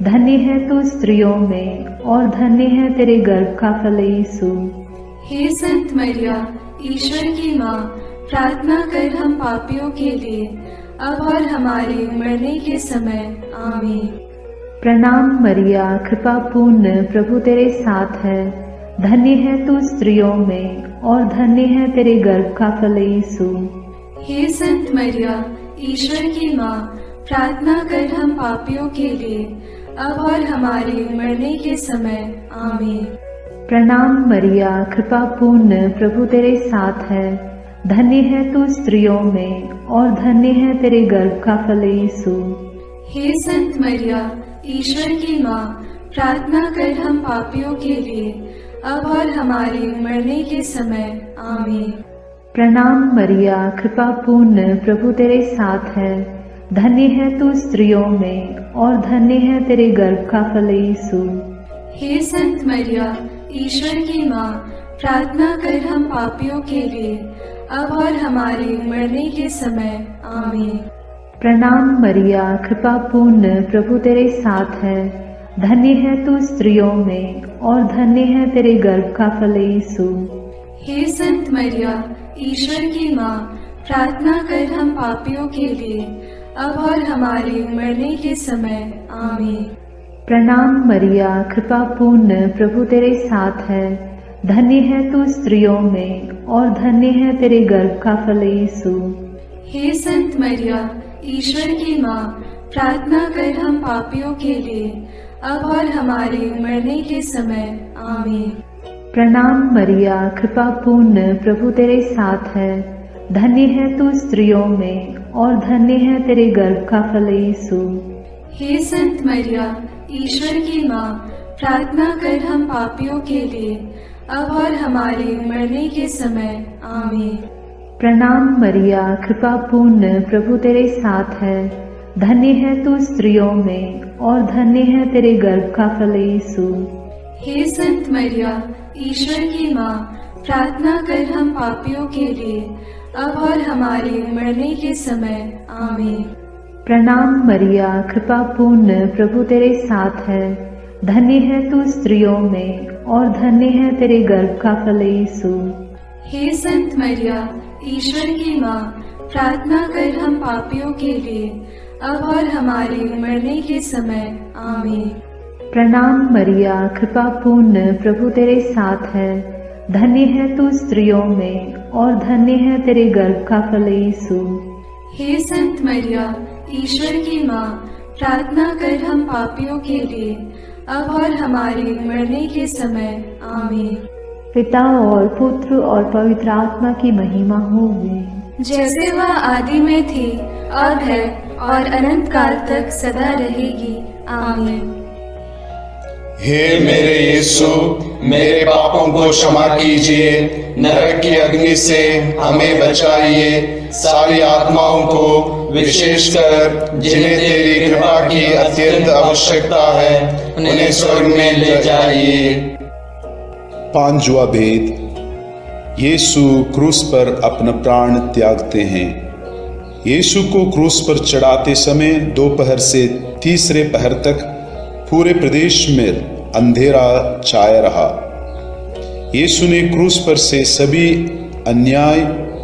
धन्य है तू स्त्रियों में और धन्य है तेरे गर्भ का फल यीशु। हे संत मरिया ईश्वर की माँ, प्रार्थना कर हम पापियों के लिए अब और हमारे मरने के समय। आमीन। प्रणाम मरिया, कृपा पूर्ण, प्रभु तेरे साथ है, धन्य है तू स्त्रियों में और धन्य है तेरे गर्भ का फल यीशु। हे संत मरिया ईश्वर की माँ, प्रार्थना कर हम पापियों के लिए अब और हमारे मरने के समय। आमीन। प्रणाम मरिया, कृपा पूर्ण, प्रभु तेरे साथ है, धन्य है तू स्त्रियों में और धन्य है तेरे गर्भ का फल यीशु। हे संत मरिया ईश्वर की माँ, प्रार्थना कर हम पापियों के लिए अब और हमारे मरने के समय। आमीन। प्रणाम मरिया, कृपा पूर्ण, प्रभु तेरे साथ है, धन्य है तू स्त्रियों में और धन्य है तेरे गर्भ का फल यीशु। हे संत मरिया ईश्वर की माँ, प्रार्थना कर हम पापियों के लिए अब और हमारे मरने के समय। आमीन। प्रणाम मरिया, कृपा पूर्ण, प्रभु तेरे साथ है, धन्य है तू स्त्रियों में और धन्य है तेरे गर्भ का फल यीशु। हे संत मरिया ईश्वर की माँ, प्रार्थना कर हम पापियों के लिए अब और हमारे मरने के समय। आमीन। प्रणाम मरिया, कृपा पूर्ण, प्रभु तेरे साथ है, धन्य है तू स्त्रियों में और धन्य है तेरे गर्भ का फल यीशु। हे संत मरिया ईश्वर की माँ, प्रार्थना कर हम पापियों के लिए अब और हमारे मरने के समय। आमीन। प्रणाम मरिया, कृपा पूर्ण, प्रभु तेरे साथ है, धन्य है तू स्त्रियों में और धन्य है तेरे गर्भ का फल यीशु। हे संत मरिया ईश्वर की माँ, प्रार्थना कर हम पापियों के लिए अब और हमारे मरने के समय। आमीन। प्रणाम मरिया, कृपा पूर्ण, प्रभु तेरे साथ है, धन्य है तू स्त्रियों में और धन्य है तेरे गर्भ का फल यीशु। हे संत मरिया ईश्वर की माँ, प्रार्थना कर हम पापियों के लिए अब और हमारे मरने के समय। आमीन। प्रणाम मरिया, कृपा पूर्ण, प्रभु तेरे साथ है, धन्य है तू स्त्रियों में और धन्य है तेरे गर्भ का फल यीशु। हे संत मरिया ईश्वर की माँ, प्रार्थना कर हम पापियों के लिए अब और हमारे मरने के समय। आमीन। प्रणाम मरिया, कृपा पूर्ण, प्रभु तेरे साथ है, धन्य है तू स्त्रियों में और धन्य है तेरे गर्भ का फल यीशु। हे संत मरिया ईश्वर की माँ, प्रार्थना कर हम पापियों के लिए अब और हमारे मरने के समय। आमीन। पिता और पुत्र और पवित्र आत्मा की महिमा होगी, जैसे वह आदि में थी अब है और अनंत काल तक सदा रहेगी। आमीन। हे मेरे यीशु, मेरे पापों को क्षमा कीजिए, नरक की अग्नि से हमें बचाइए, सारी आत्माओं को विशेषकर जिन्हें तेरी कृपा की अत्यंत आवश्यकता है उन्हें स्वर्ग में ले जाइए। पांचवा भेद, यीशु क्रूस पर अपना प्राण त्यागते हैं। यीशु को क्रूस पर चढ़ाते समय दोपहर से तीसरे पहर तक पूरे प्रदेश में अंधेरा छाया रहा। यीशु ने क्रूस पर से सभी अन्याय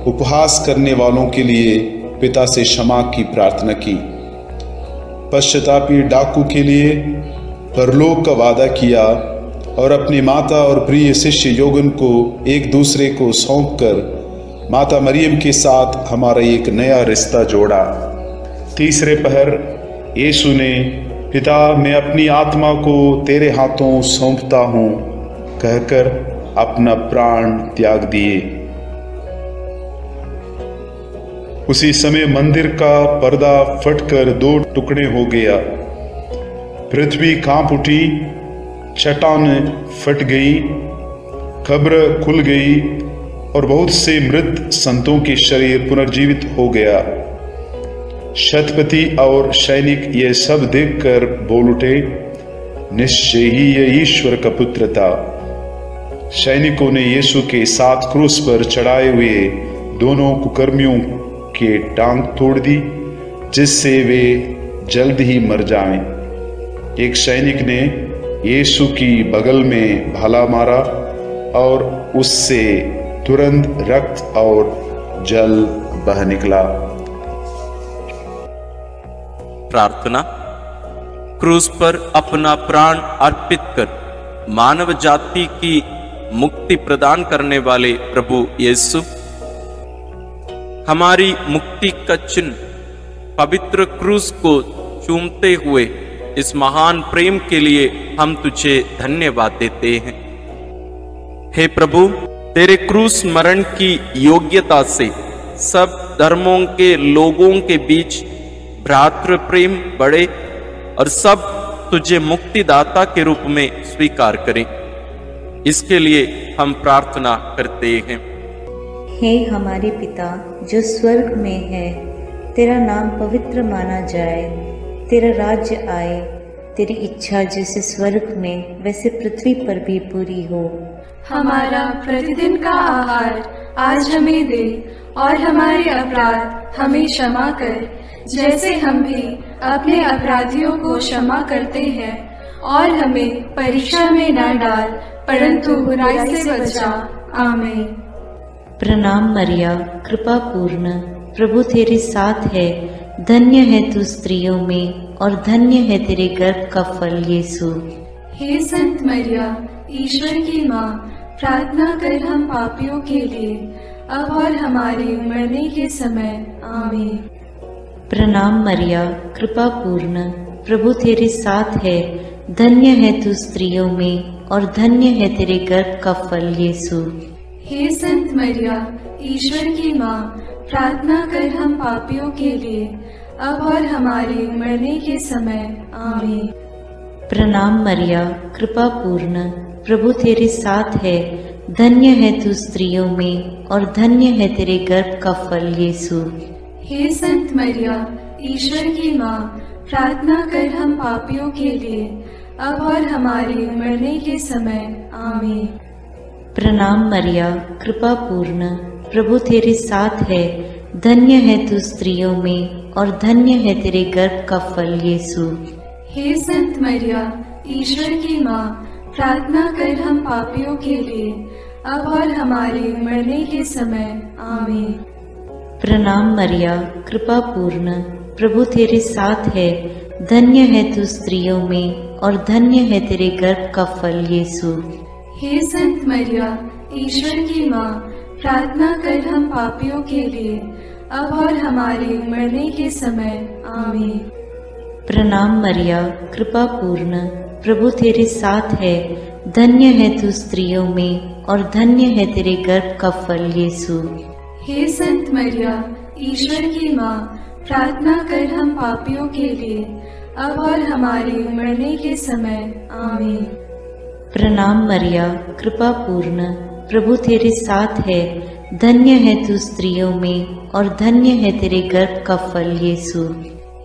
उपहास करने वालों के लिए पिता से क्षमा की प्रार्थना की। पश्चातापी डाकू के लिए परलोक का वादा किया और अपनी माता और प्रिय शिष्य योगन को एक दूसरे को सौंपकर माता मरियम के साथ हमारा एक नया रिश्ता जोड़ा। तीसरे पहर यीशु ने पिता मैं अपनी आत्मा को तेरे हाथों सौंपता हूँ कहकर अपना प्राण त्याग दिए। उसी समय मंदिर का पर्दा फटकर दो टुकड़े हो गया, पृथ्वी कांप उठी, चट्टानें फट गई, कब्र खुल गई और बहुत से मृत संतों के शरीर पुनर्जीवित हो गया। शतपति और सैनिक ये सब देखकर बोल उठे, निश्चय ही ये ईश्वर का पुत्र था। सैनिकों ने यीशु के साथ क्रूस पर चढ़ाए हुए दोनों कुकर्मियों के टांग तोड़ दी जिससे वे जल्द ही मर जाएं। एक सैनिक ने यीशु की बगल में भाला मारा और उससे तुरंत रक्त और जल बह निकला। प्रार्थना। क्रूस पर अपना प्राण अर्पित कर मानव जाति की मुक्ति प्रदान करने वाले प्रभु यीशु, हमारी मुक्ति का चिन्ह पवित्र क्रूस को चूमते हुए इस महान प्रेम के लिए हम तुझे धन्यवाद देते हैं। हे प्रभु, तेरे क्रूस मरण की योग्यता से सब धर्मों के लोगों के बीच भ्रातृ प्रेम बढ़े और सब तुझे मुक्तिदाता के रूप में स्वीकार करें, इसके लिए हम प्रार्थना करते हैं। हे हमारे पिता जो स्वर्ग में है, तेरा नाम पवित्र माना जाए, तेरा राज्य आए, तेरी इच्छा जैसे स्वर्ग में वैसे पृथ्वी पर भी पूरी हो। हमारा प्रतिदिन का आहार आज हमें दे और हमारे अपराध हमें क्षमा कर जैसे हम भी अपने अपराधियों को क्षमा करते हैं, और हमें परीक्षा में ना डाल परंतु बुराई से बचा। आमीन। प्रणाम मरिया, कृपा पूर्ण, प्रभु तेरे साथ है, धन्य है तू स्त्रियों में और धन्य है तेरे गर्भ का फल यीशु। हे संत मरिया ईश्वर की माँ, प्रार्थना कर हम पापियों के लिए अब और हमारे मरने के समय। आमीन। प्रणाम मरिया, कृपा पूर्ण, प्रभु तेरे साथ है, धन्य है तू स्त्रियों में और धन्य है तेरे गर्भ का फल यीशु। हे संत मरिया ईश्वर की माँ, प्रार्थना कर हम पापियों के लिए अब और हमारे मरने के समय। आमीन। प्रणाम मरिया, कृपा पूर्ण, प्रभु तेरे साथ है, धन्य है तू स्त्रियों में और धन्य है तेरे गर्भ का फल यीशु। हे संत मरिया ईश्वर की माँ, प्रार्थना कर हम पापियों के लिए अब और हमारे मरने के समय। आमीन। प्रणाम मरिया, कृपा पूर्ण, प्रभु तेरे साथ है, धन्य है तू स्त्रियों में और धन्य है तेरे गर्भ का फल यीशु। हे संत मरिया ईश्वर की माँ, प्रार्थना कर हम पापियों के लिए अब और हमारे मरने के समय। आमीन। प्रणाम मरिया, कृपा पूर्ण, प्रभु तेरे साथ है, धन्य है तू स्त्रियों में और धन्य है तेरे गर्भ का फल यीशु। हे संत मरिया ईश्वर की माँ, प्रार्थना कर हम पापियों के लिए अब और हमारे मरने के समय। आमीन। प्रणाम मरिया, कृपा पूर्ण, प्रभु तेरे साथ है, धन्य है तू स्त्रियों में और धन्य है तेरे गर्भ का फल यीशु। हे संत मरिया ईश्वर की माँ, प्रार्थना कर हम पापियों के लिए अब और हमारे मरने के समय। आमीन। प्रणाम मरिया, कृपा पूर्ण, प्रभु तेरे साथ है, धन्य है तू स्त्रियों में और धन्य है तेरे गर्भ का फल यीशु।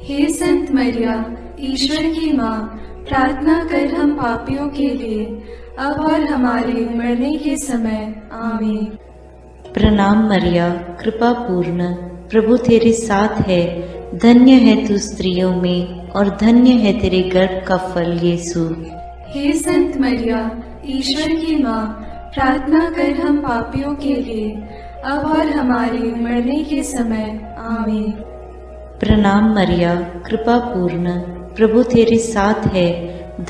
हे संत मरिया ईश्वर की माँ, प्रार्थना कर हम पापियों के लिए अब और हमारे मरने के समय। आमीन। प्रणाम मरिया, कृपा पूर्ण, प्रभु तेरे साथ है, धन्य है तू स्त्रियों में और धन्य है तेरे गर्भ का फल यीशु। हे संत मरिया ईश्वर की माँ, प्रार्थना कर हम पापियों के लिए अब और हमारे मरने के समय। आमीन। प्रणाम मरिया, कृपा पूर्ण, प्रभु तेरे साथ है,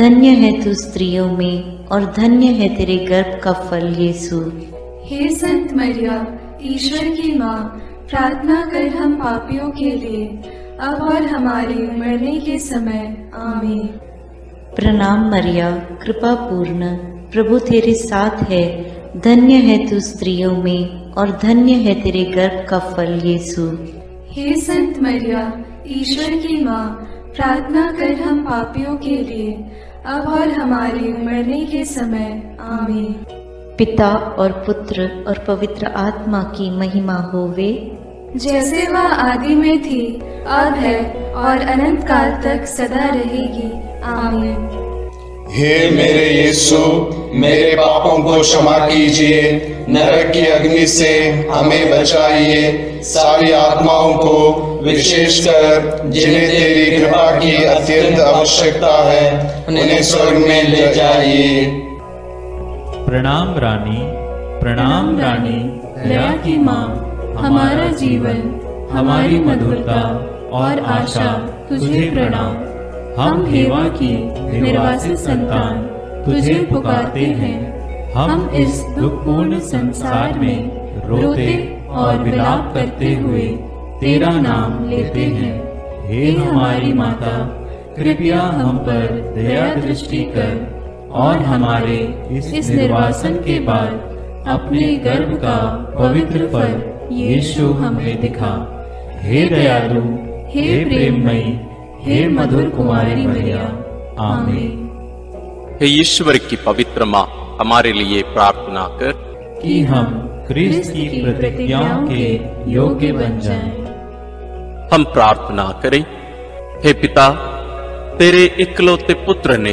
धन्य है तू स्त्रियों में और धन्य है तेरे गर्भ का फल यीशु। हे संत मरिया ईश्वर की माँ, प्रार्थना कर हम पापियों के लिए अब और हमारे मरने के समय। आमीन। प्रणाम मरिया, कृपा पूर्ण, प्रभु तेरे साथ है, धन्य है तू स्त्रियों में और धन्य है तेरे गर्भ का फल यीशु। हे संत मरिया, ईश्वर की माँ, प्रार्थना कर हम पापियों के लिए, अब और हमारे मरने के समय। आमीन। पिता और पुत्र और पवित्र आत्मा की महिमा होवे, जैसे वह आदि में थी, अब है और अनंत काल तक सदा रहेगी। आमीन। हे मेरे यीशु, मेरे पापों को क्षमा कीजिए, नरक की अग्नि से हमें बचाइए, सारी आत्माओं को विशेषकर जिन्हें तेरी कृपा की अत्यंत आवश्यकता है, उन्हें स्वर्ग में ले जाइए। प्रणाम रानी, प्रणाम रानी, दया की माँ, हमारा जीवन, हमारी मधुरता और आशा तुझे प्रणाम। हम हेवा की निर्वासित संतान तुझे पुकारते हैं। हम इस दुखपूर्ण संसार में रोते और विलाप करते हुए तेरा नाम लेते हैं। हे हमारी माता, कृपया हम पर दया दृष्टि कर और हमारे इस निर्वासन के बाद अपने गर्भ का पवित्र फल यीशु हमें दिखा। हे दयालु, हे प्रेममयी, हे मधुर कुमारी मरिया। आमीन। हे ईश्वर की पवित्र माँ, हमारे लिए प्रार्थना कर कि हम क्रिस्ट की प्रतिज्ञाओं के योग्य बन जाएं। हम प्रार्थना करें। हे पिता, तेरे इकलौते पुत्र ने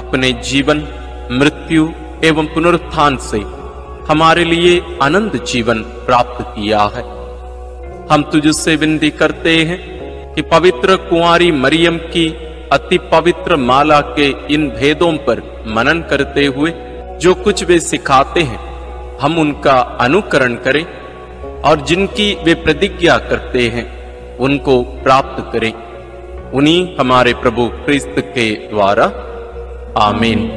अपने जीवन, मृत्यु एवं पुनरुत्थान से हमारे लिए आनंद जीवन प्राप्त किया है। हम तुझसे विनती करते हैं कि पवित्र कुंवारी मरियम की अति पवित्र माला के इन भेदों पर मनन करते हुए जो कुछ वे सिखाते हैं, हम उनका अनुकरण करें और जिनकी वे प्रतिज्ञा करते हैं उनको प्राप्त करें, उन्हीं हमारे प्रभु क्रिस्त के द्वारा। आमीन।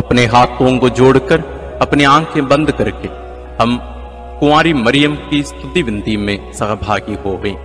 अपने हाथों को जोड़कर, अपनी आंखें बंद करके हम कुंवारी मरियम की स्तुति विनती में सहभागी हो गए।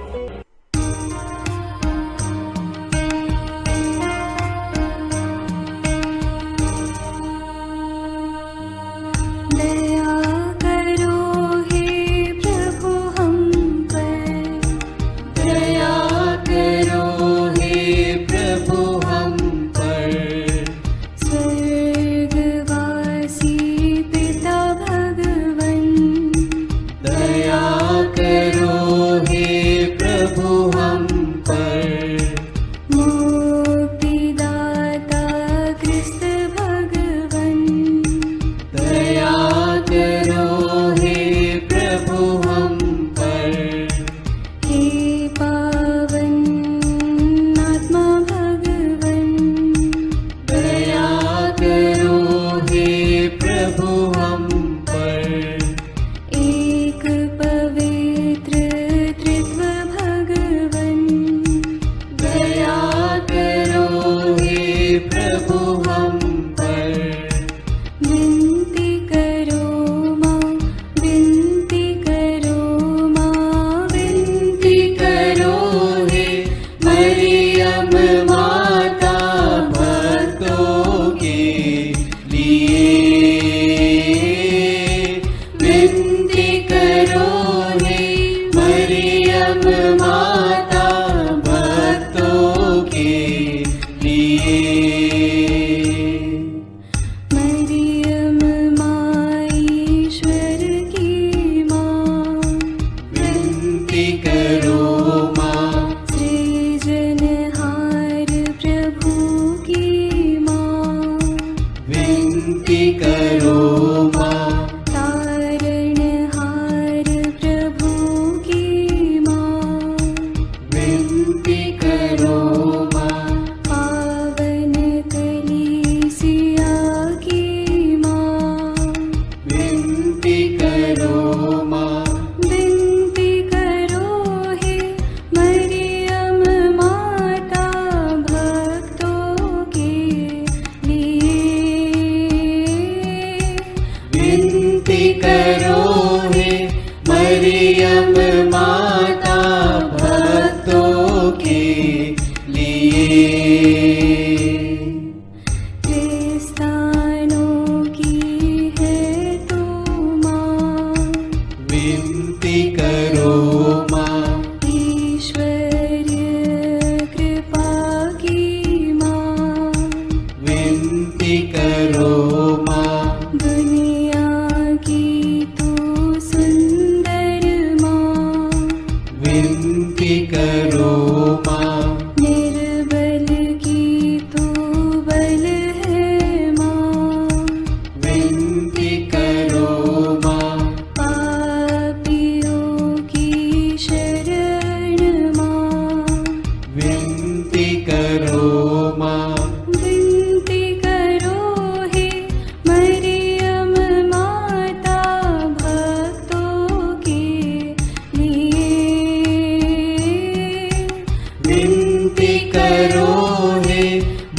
विनती करो माँ, निर्बल की तू बल है माँ, विनती करो माँ, पापियों की शरण माँ, विनती करो माँ, विनती करो हे मरियम माता भक्तों के लिए, विनती करो हे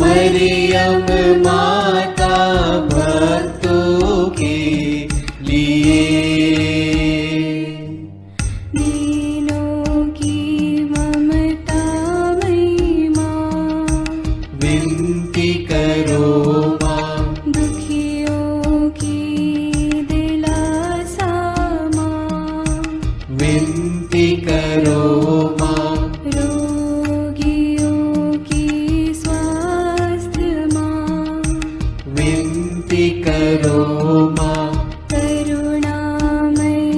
मरियम माता भक्तों के लिए। दीनों की ममता महिमा, विनती करो माँ, दुखियों की दिलासा माँ, विनती करो माँ, रोगियों की स्वास्थ्य माँ, विनती करो माँ, करुणामयी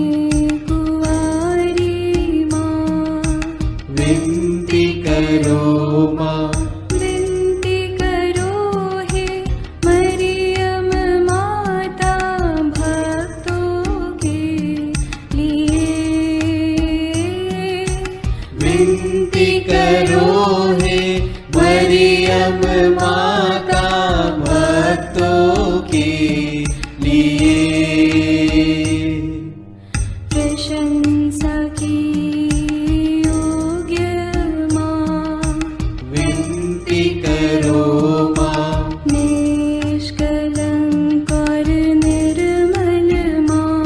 कुंवारी माँ, विनती करो माँ, विनती करो हे मरियम माता भक्तों के लिए, विनती करो हे मरियम माता भक्तों के लिए। प्रशंसा की योग्य माँ, विनती करो माँ, निष्कलंक और निर्मल माँ,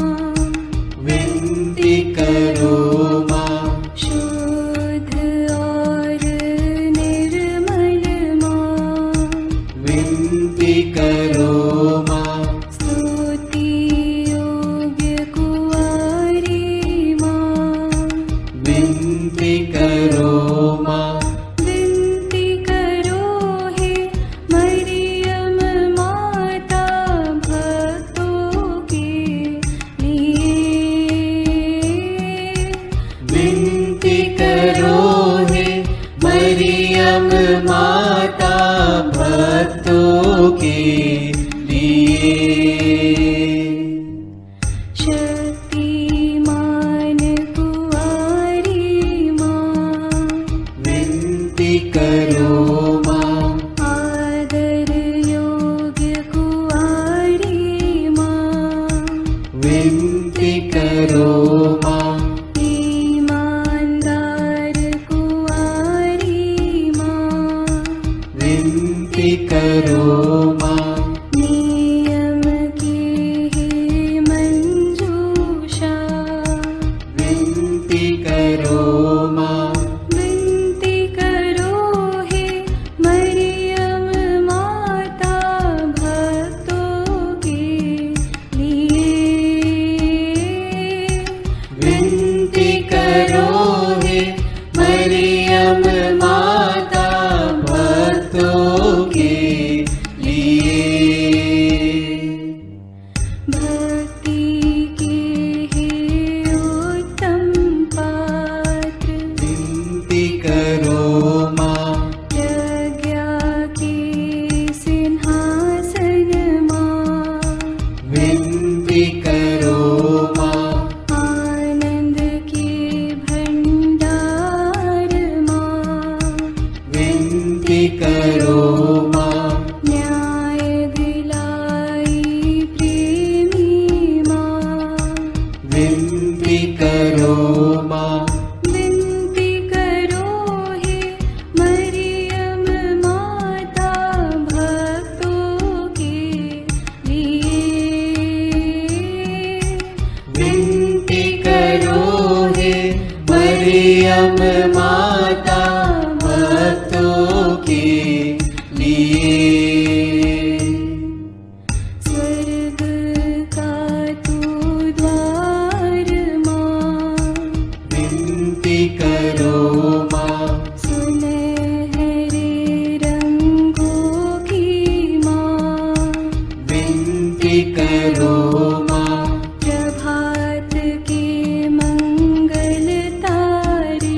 विनती करो माँ, शुद्ध और निर्मल माँ, विनती करो माँ, स्तुति योग्य कुंवारी माँ, विनती करो माँ, विनती करो हे मरियम माता भक्तों के लिए, विनती करो हे मरियम माता भक्तों के लिए। शक्तिमान कुंवारी माँ, विनती करो माँ, आदर योग्य कुंवारी माँ, विनती करो माँ, ईमानदार कुंवारी माँ, विनती करो माँ, नियम की हे मंजूषा, विनती करो माँ, विनती करो हे मरियम माता भक्तों के लिए, विनती करो हे मरियम माता भक्तों के लिए। भक्ति के हे उत्तम पात्र, विनती करो माँ, प्रज्ञा के सिंहासन माँ, विनती करो माँ, आनंद के भंडार माँ, विनती करो माँ, न्याय दिलाई प्रेमी माँ, विनती करो माँ, विनती करो हे मरियम माता भक्तों के लिए, विनती करो हे मरियम माता भक्तों के लिए। स्वर्ग का तू द्वार माँ, विनती करो माँ, सुनहरे रंगों की माँ, विनती करो माँ, प्रभात के मंगल तारे,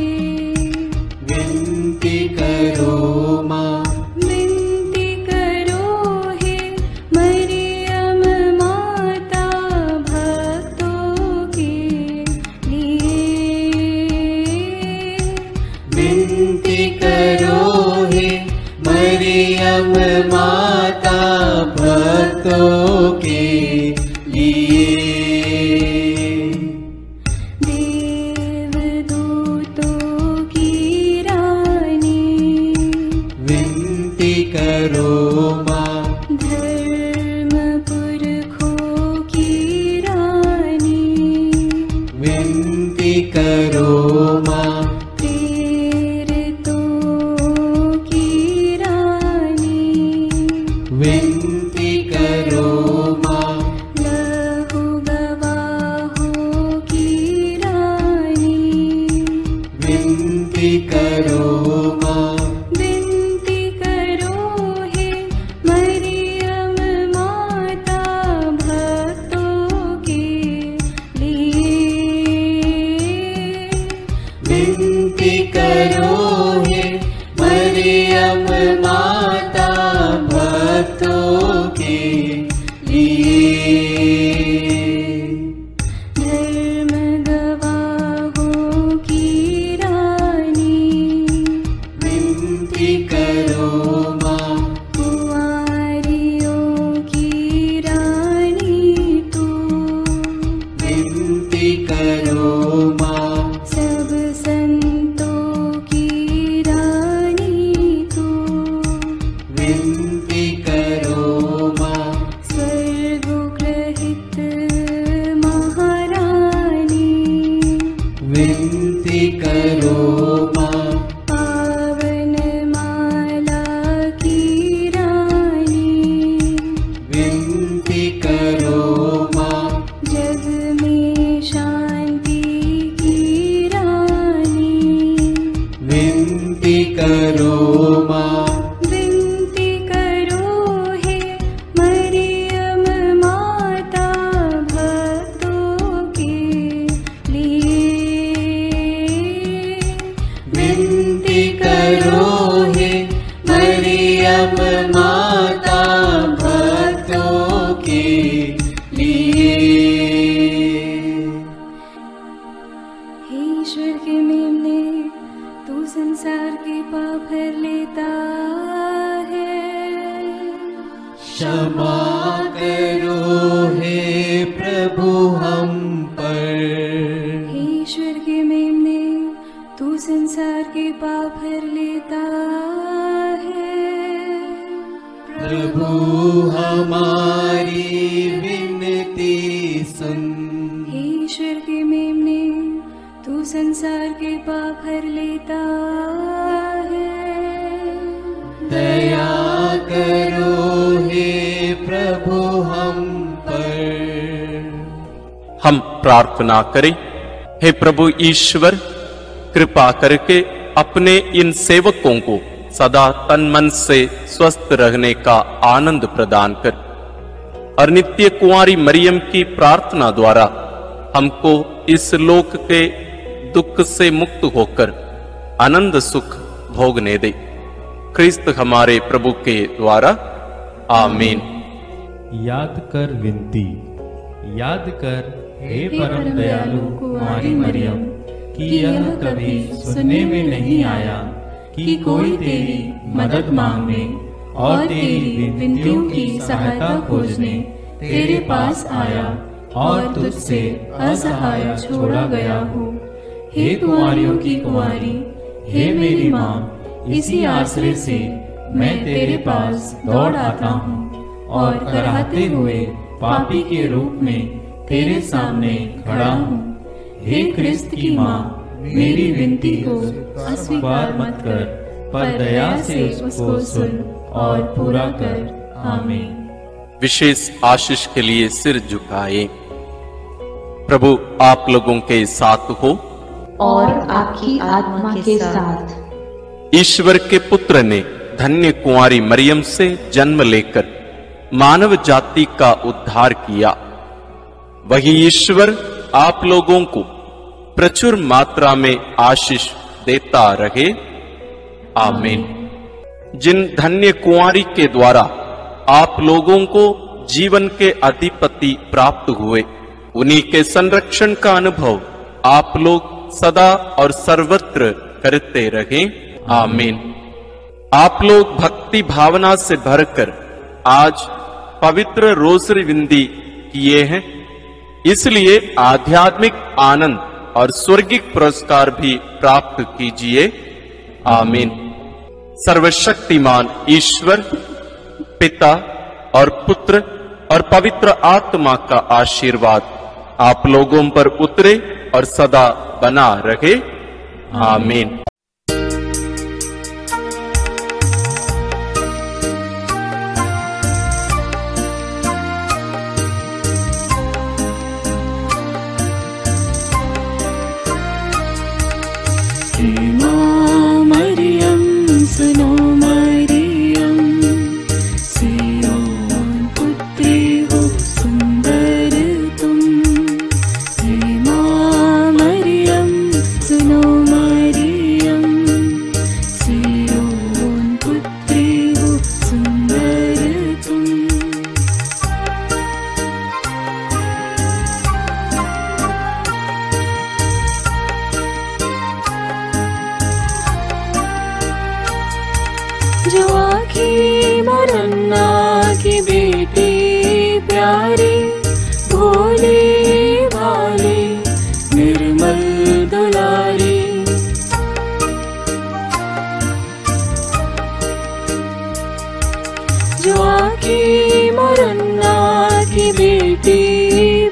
स्वयं माता भक्तों के लिए। देवदूतों की रानी विनती करो माँ, धर्म पुरखों की रानी विनती करो माँ, प्रार्थना करें। हे प्रभु ईश्वर, कृपा करके अपने इन सेवकों को सदा तन मन से स्वस्थ रहने का आनंद प्रदान कर, और नित्य कुंवारी मरियम की प्रार्थना द्वारा हमको इस लोक के दुख से मुक्त होकर आनंद सुख भोगने दे। ख्रिस्त हमारे प्रभु के द्वारा, आमीन। याद कर विनती, याद कर हे परम दयालु कुमारी मरियम कि यह कभी सुनने में नहीं आया कि कोई तेरी मदद मांगने और तेरी विनतियों की सहायता खोजने तेरे पास आया और तुझसे असहाय छोड़ा गया हो। हे कुंवारियों की कुंवारी, हे मेरी माँ, इसी आश्रय से मैं तेरे पास दौड़ आता हूँ और कराहते हुए पापी के रूप में तेरे सामने खड़ा हूँ। हे ख्रिस्त की माँ, मेरी विनती को अस्वीकार मत कर, पर दया से उसको सुन और पूरा कर। आमीन। विशेष आशीष के लिए सिर झुकाए। प्रभु आप लोगों के साथ हो और आपकी आत्मा के साथ। ईश्वर के पुत्र ने धन्य कुंवारी मरियम से जन्म लेकर मानव जाति का उद्धार किया। वही ईश्वर आप लोगों को प्रचुर मात्रा में आशीष देता रहे। आमीन। जिन धन्य कुंवारी के द्वारा आप लोगों को जीवन के अधिपति प्राप्त हुए, उन्हीं के संरक्षण का अनुभव आप लोग सदा और सर्वत्र करते रहें। आमीन। आप लोग भक्ति भावना से भरकर आज पवित्र रोज़री विनती किए हैं, इसलिए आध्यात्मिक आनंद और स्वर्गिक पुरस्कार भी प्राप्त कीजिए। आमीन। सर्वशक्तिमान ईश्वर, पिता और पुत्र और पवित्र आत्मा का आशीर्वाद आप लोगों पर उतरे और सदा बना रहे। आमीन।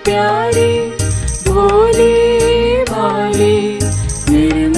प्यारी भोली भाली निर्मल